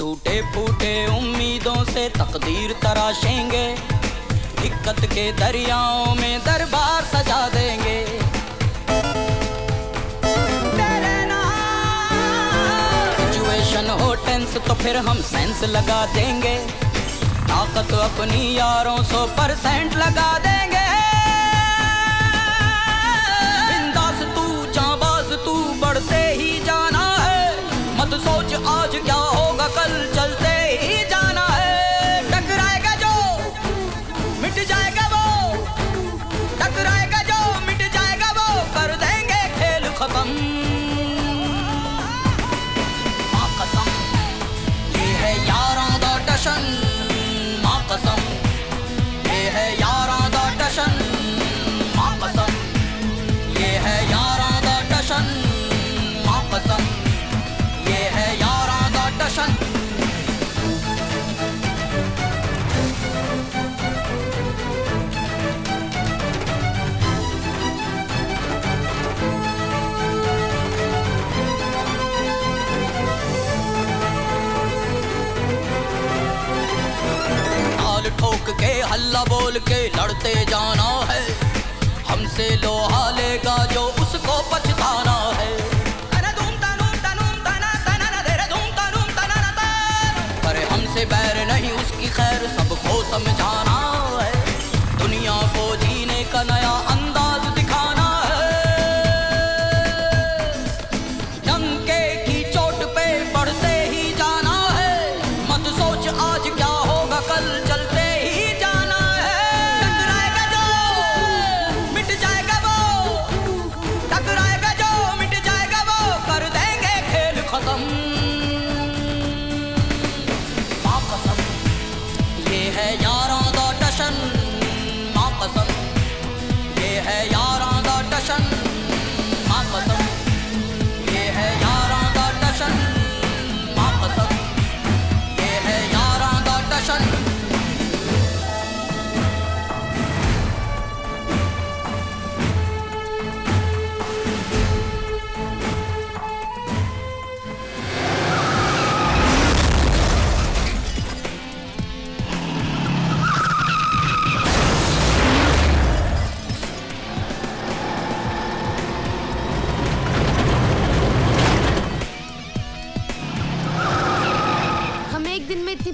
टूटे फूटे उम्मीदों से तकदीर तराशेंगे, दिक्कत के दरियाओं में दरबार सजा देंगे। सिचुएशन हो टेंस तो फिर हम सेंस लगा देंगे, ताकत अपनी यारों 100% लगा देंगे। बिंदास तू जांबाज तू बढ़ते ही जाना है, मत सोच आज क्या होगा कल चलते ही जाना है। टकराएगा जो मिट जाएगा वो, टकराएगा जो मिट जाएगा वो, कर देंगे खेल खत्म। माँ कसम ये है यारों का जश्न, कसम ये है यारों दा टशन। माँ कसम ये है यारों दा टशन। माँ कसम ये है यारों दा टशन। ठोक के हल्ला बोल के लड़ते जाना है, हमसे लोहा लेगा जो उसको पछताना है। पर हमसे बैर नहीं उसकी खैर, सबको समझाना है, दुनिया को जीने का नया अंदाज दिखाना है। डंके की चोट पे बढ़ते ही जाना है, मत सोच आज क्या होगा कल चलते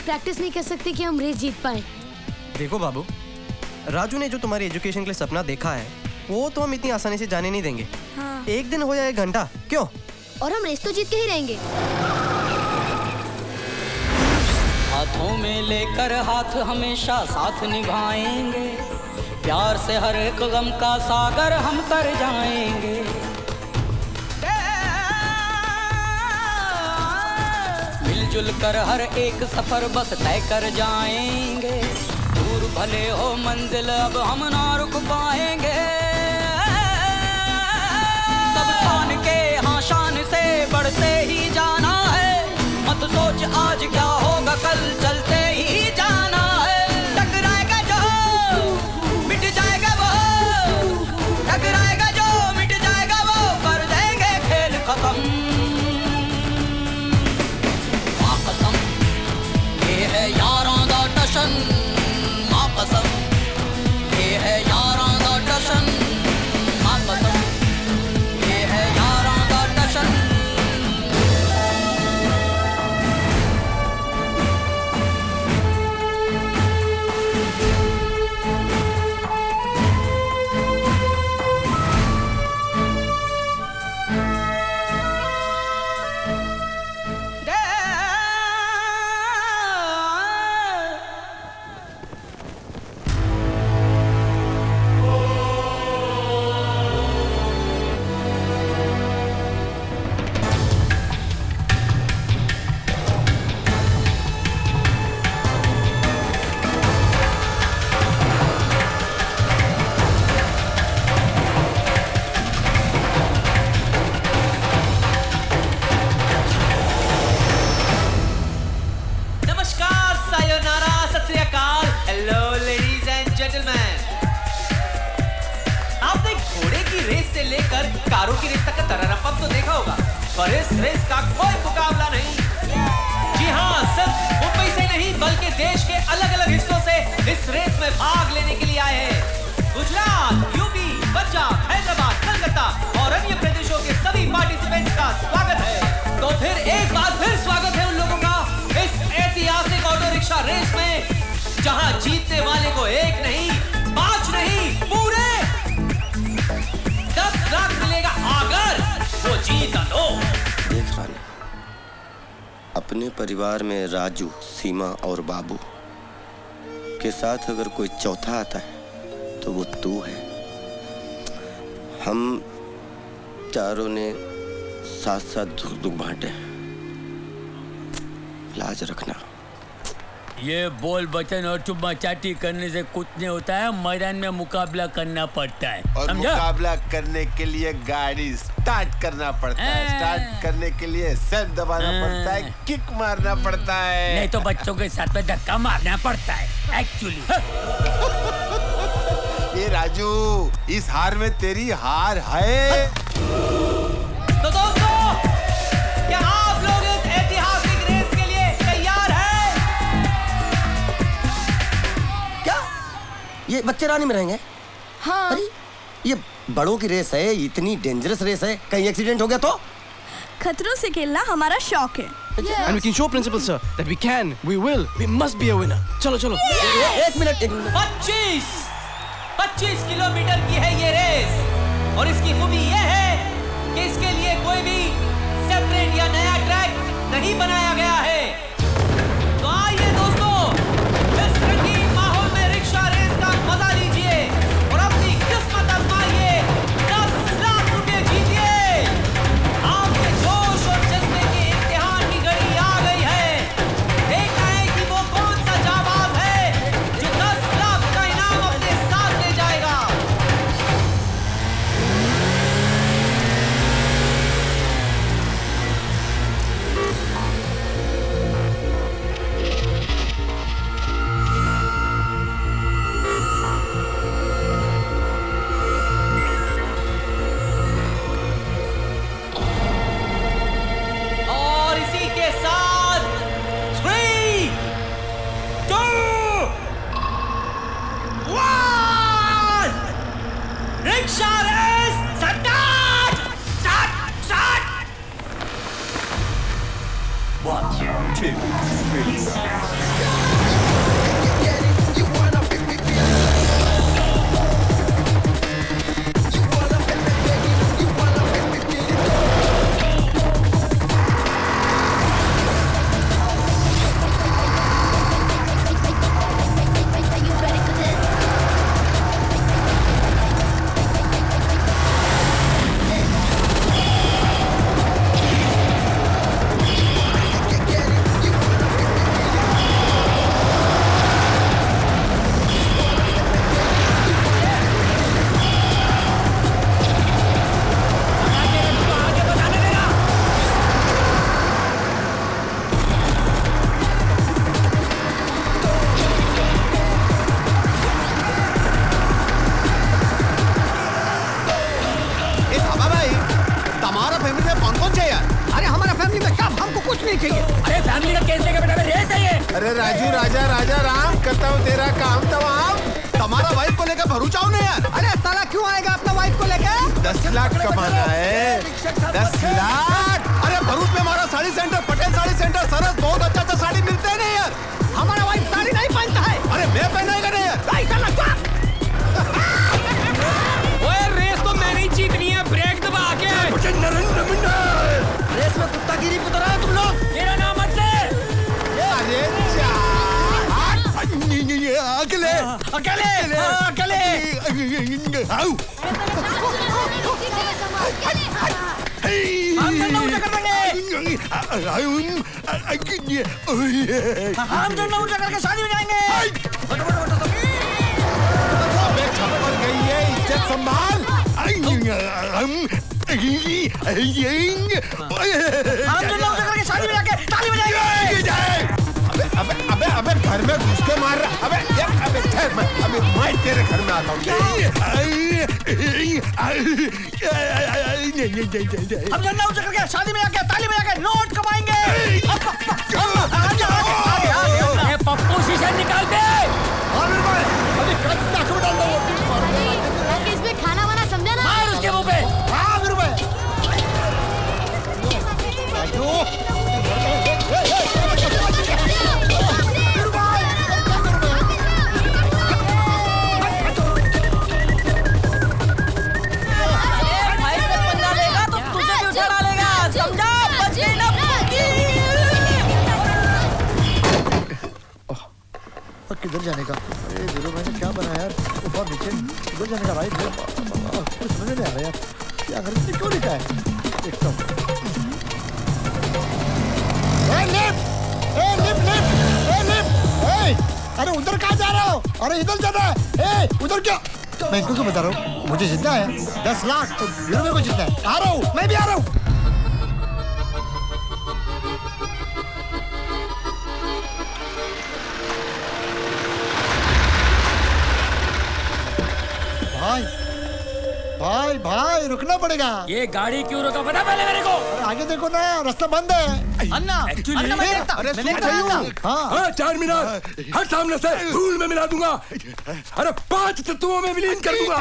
प्रैक्टिस नहीं कर सकते कि हम रेस जीत पाए। देखो बाबू, राजू ने जो तुम्हारी एजुकेशन के लिए सपना देखा है वो तो हम इतनी आसानी से जाने नहीं देंगे। हाँ। एक दिन हो जाए घंटा क्यों, और हम रेस तो जीत के ही रहेंगे। हाथों में लेकर हाथ हमेशा साथ निभाएंगे, प्यार से हर एक गम का सागर हम कर जाएंगे। जुल कर हर एक सफर बस तय कर जाएंगे, दूर भले हो मंजिल अब हम ना रुक पाएंगे। सब ठान के हाँ शान से बढ़ते ही जाना है, मत सोच आज क्या होगा कल चलते ही जाना है। टकराएगा जो मिट जाएगा वो, टकराएगा जो मिट जाएगा वो, कर देंगे खेल खत्म। यारों दा टशन, माँ कसम ये है यारों दा टशन। माँ कसम ये है यारों दा टशन। तो फिर एक बार फिर स्वागत है उन लोगों का इस ऐतिहासिक ऑटो रिक्शा रेस में, जहां जीतने वाले को एक नहीं, 5 नहीं, पूरे 10 लाख मिलेगा अगर वो जीता तो। देख रानी, अपने परिवार में राजू, सीमा और बाबू के साथ अगर कोई चौथा आता है तो वो तू है। हम चारों ने साथ साथ दुख बांटे, लाज रखना। ये बोल बचन और चुम्मा चाटी करने से कुछ नहीं होता है, मैदान में मुकाबला करना पड़ता है। और मुकाबला करने के लिए गाड़ी स्टार्ट करना पड़ता है, स्टार्ट करने के लिए सेल दबाना पड़ता है, किक मारना पड़ता है, नहीं तो बच्चों के साथ में धक्का मारना पड़ता है एक्चुअली। ये राजू, इस हार में तेरी हार है। तो दोस्तों, क्या आप लोग इस ऐतिहासिक रेस के लिए तैयार हैं? क्या ये बच्चे रानी में रहेंगे? हाँ। अरे ये बड़ों की रेस है, इतनी डेंजरस रेस है, कहीं एक्सीडेंट हो गया तो? खतरों से खेलना हमारा शौक है। And we can show Principal sir that we can, we will, we must be a winner. चलो चलो। एक मिनट, 25 किलोमीटर की है ये रेस, और इसकी खूबी ये है कि इसके लिए कोई भी सेपरेट या नया ट्रैक नहीं बनाया गया है। तो आइए दोस्तों, इस रंगीन माहौल में रिक्शा रेस का मजा लीजिए और अपनी किस्मत आजमाइए, 10 लाख रुपए जीतिए। आपके जोश और जज्बे के इम्तिहान की घड़ी आ गई है। देखना है कि वो कौन सा जाबाज है जो 10 लाख का इनाम अपने साथ ले जाएगा। किधर जाने का? अरे वीरू भाई ने क्या बनाया यार, ऊपर नीचे किधर जाने का भाई? कुछ समझ नहीं आ रहा यार, क्या घर में क्यों लिखा है? देखता हूँ। अरे उधर कहाँ जा रहा हो? अरे इधर जाना है। उधर क्या? मैं इनको क्यों बता रहा हूँ? मुझे जितना है 10 लाख वीरू भाई को जितना है। आ रहा हूँ, मैं भी आ रहा हूँ। भाई भाई रुकना पड़ेगा। ये गाड़ी क्यों रोका? पता पहले मेरे को। अरे आगे देखो ना, रास्ता बंद है। अन्ना एक्चुअली चार मीनार हर सामने से धूल में मिला दूंगा। अरे 5 तत्वों में विलीन कर दूंगा।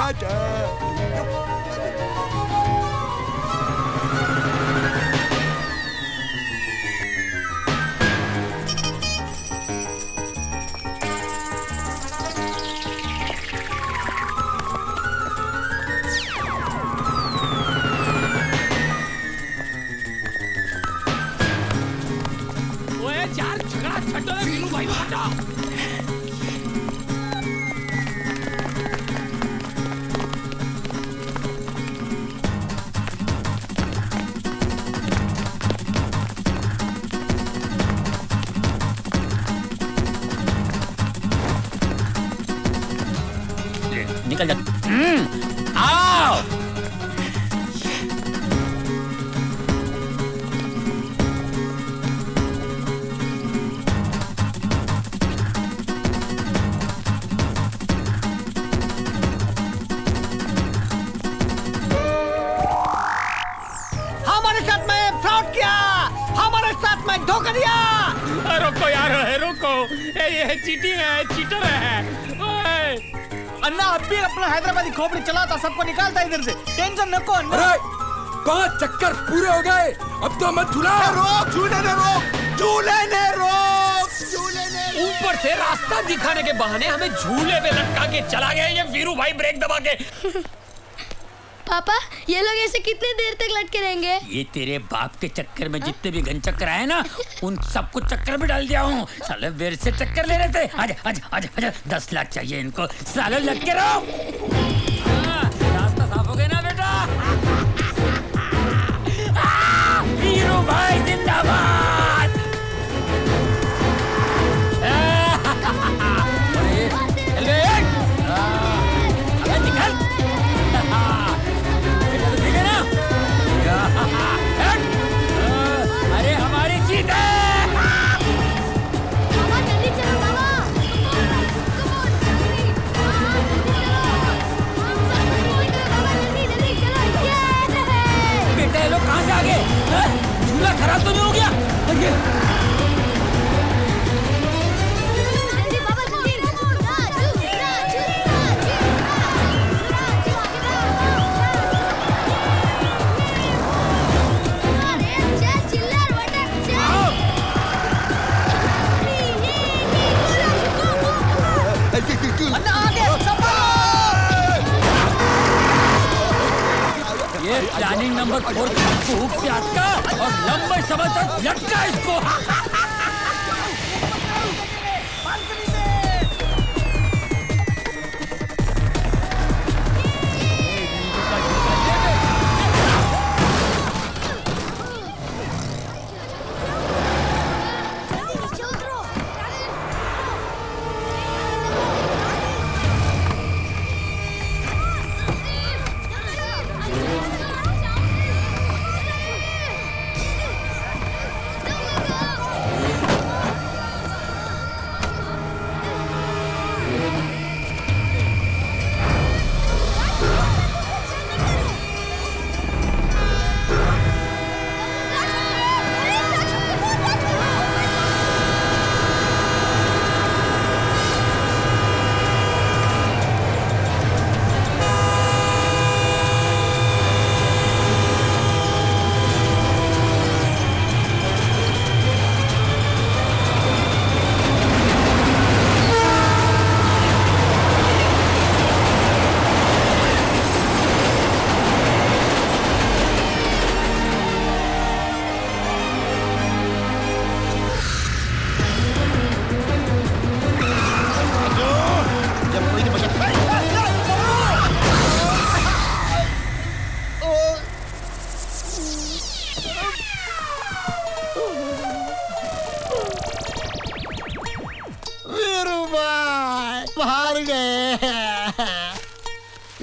निकल जा। आओ। हमारे साथ में फ्रॉड किया, हमारे साथ में धोखा दिया। रोको यार, रोको। ये चीटिंग है, चीटर है। अन्ना अभी अपना हैदराबादी खोपड़ी चलाता, सबको निकालता इधर से। टेंशन न करो। अरे 5 चक्कर पूरे हो गए, अब तो मत झूला। रोक, झूले ने रोक, झूले ने रोक, झूले ने। ऊपर से रास्ता दिखाने के बहाने हमें झूले पे लटका के चला गया ये वीरू भाई, ब्रेक दबा के। पापा, ये लोग ऐसे कितने देर तक लटके रहेंगे? ये तेरे बाप के चक्कर में जितने भी घन चक्कर आए ना, उन सबको चक्कर में डाल दिया हूँ। साले बेर से चक्कर ले रहे थे। आजा आजा आजा आजा, 10 लाख चाहिए इनको। साले लटके रहो। खराब तो नहीं हो गया? जल्दी बाबा, जल्दी। ये प्लानिंग नंबर 4 खूब से अटका और लंबे समय तक लटका इसको।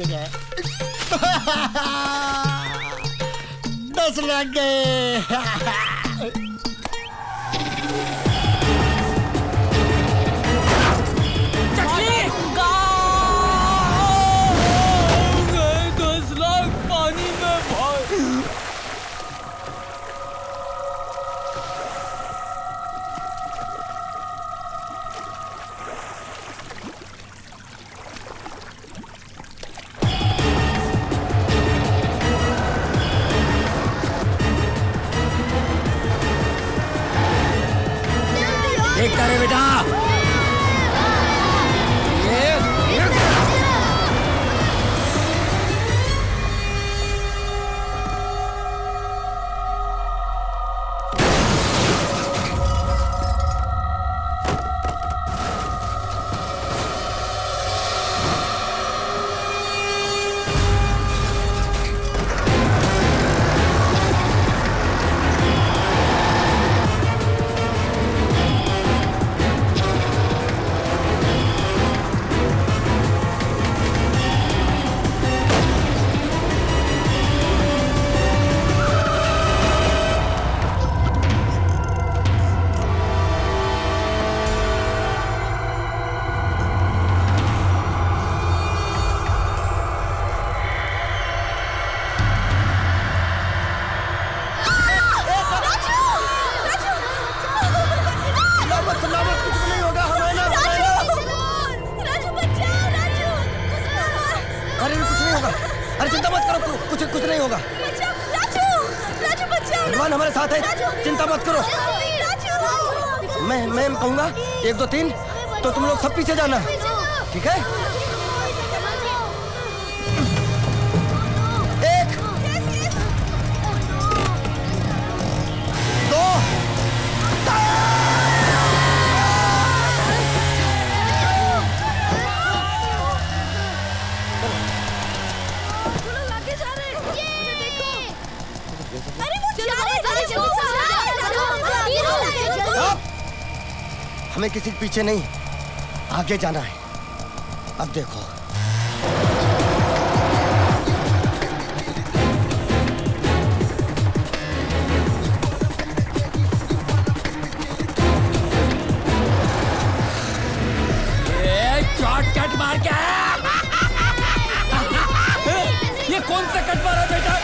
के जाए। 10 लाख गए। किसी के पीछे नहीं, आगे जाना है। अब देखो शॉर्टकट मार के ये कौन सा कट मारा बेटा?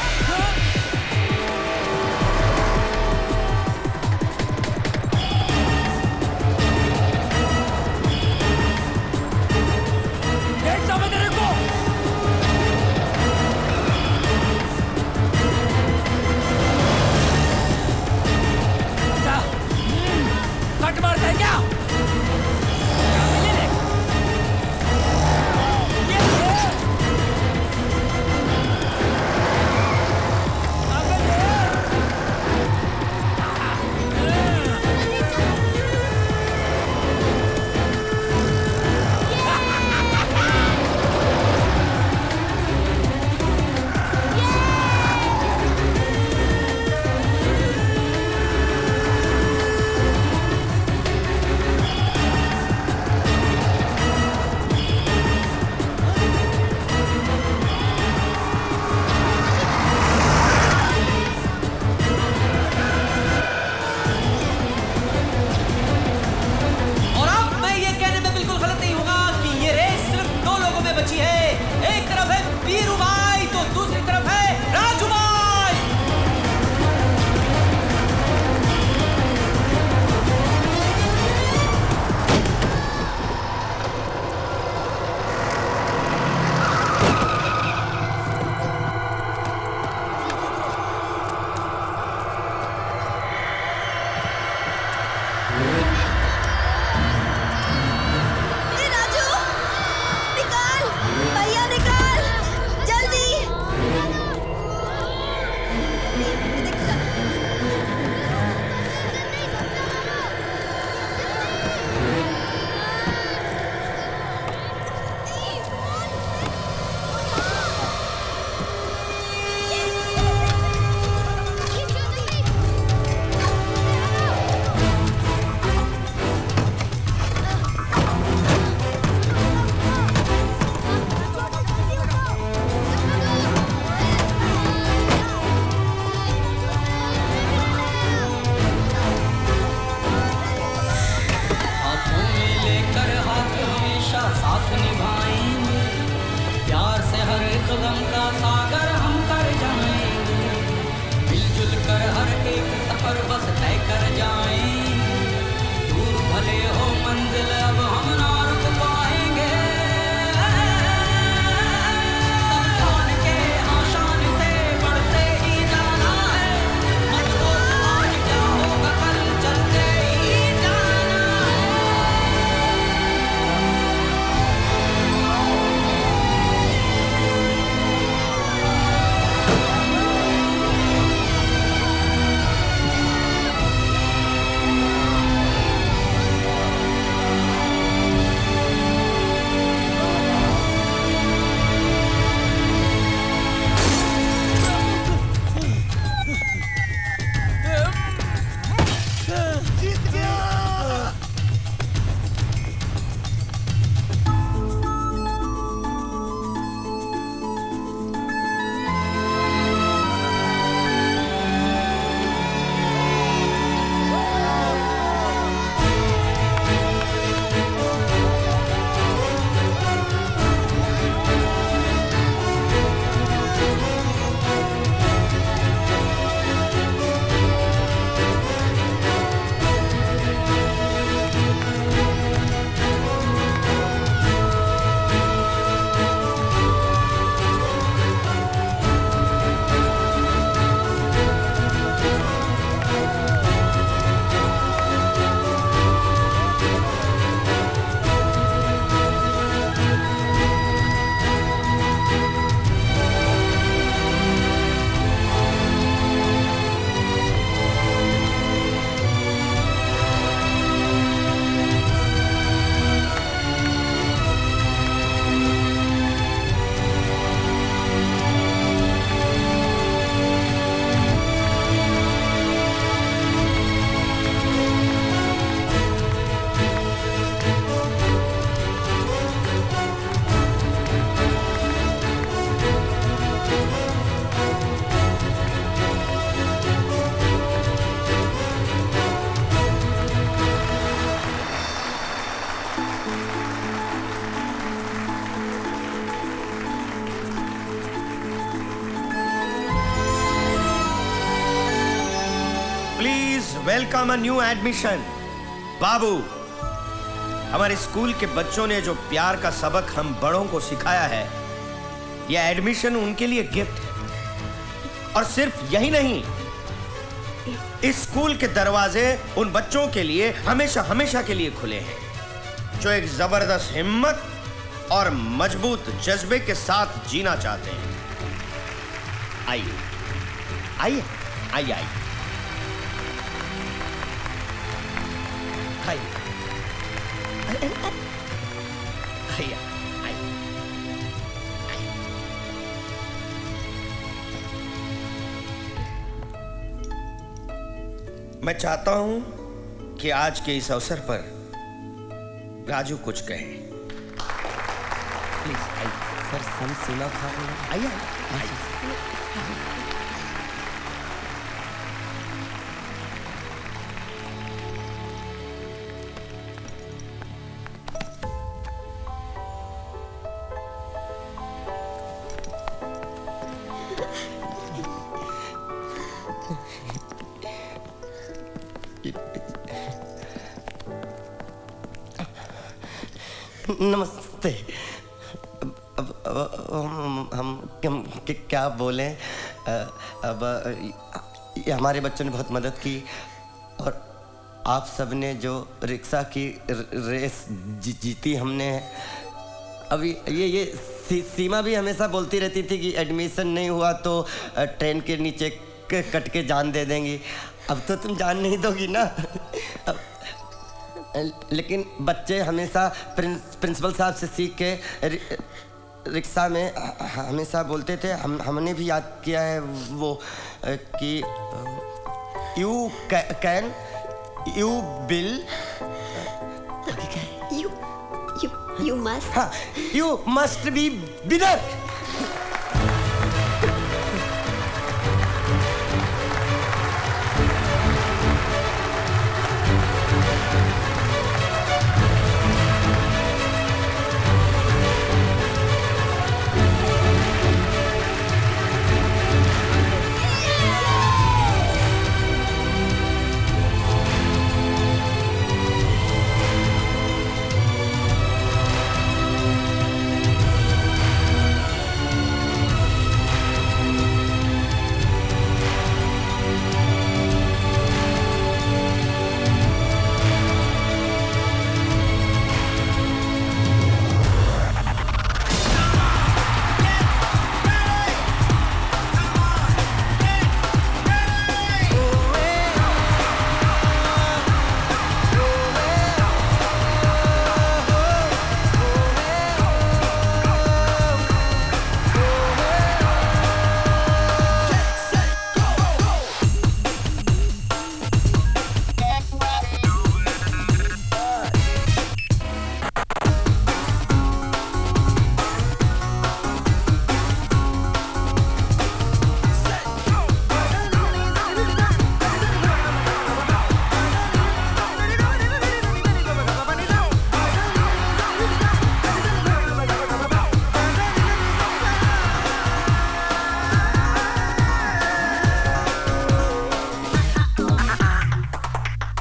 Welcome a new admission Babu. हमारे स्कूल के बच्चों ने जो प्यार का सबक हम बड़ों को सिखाया है, यह एडमिशन उनके लिए गिफ्ट है। और सिर्फ यही नहीं, इस स्कूल के दरवाजे उन बच्चों के लिए हमेशा हमेशा के लिए खुले हैं जो एक जबरदस्त हिम्मत और मजबूत जज्बे के साथ जीना चाहते हैं। आइए आइए आइए आइए आइए आइए आइए। मैं चाहता हूं कि आज के इस अवसर पर राजू कुछ कहे। प्लीज आइए सर। सम सीमा साहब आइए आइए। नमस्ते। हम क्या बोलें। अब हमारे बच्चों ने बहुत मदद की और आप सब ने जो रिक्शा की रेस जीती हमने। अब ये सीमा भी हमेशा बोलती रहती थी कि एडमिशन नहीं हुआ तो ट्रेन के नीचे कट के जान दे देंगी। अब तो तुम जान नहीं दोगी ना। अब लेकिन बच्चे हमेशा प्रिंसिपल साहब से सीख के रिक्शा में हमेशा बोलते थे। हमने भी याद किया है वो कि you will you must be winner.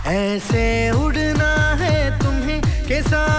ऐसे उड़ना है तुम्हें के साथ।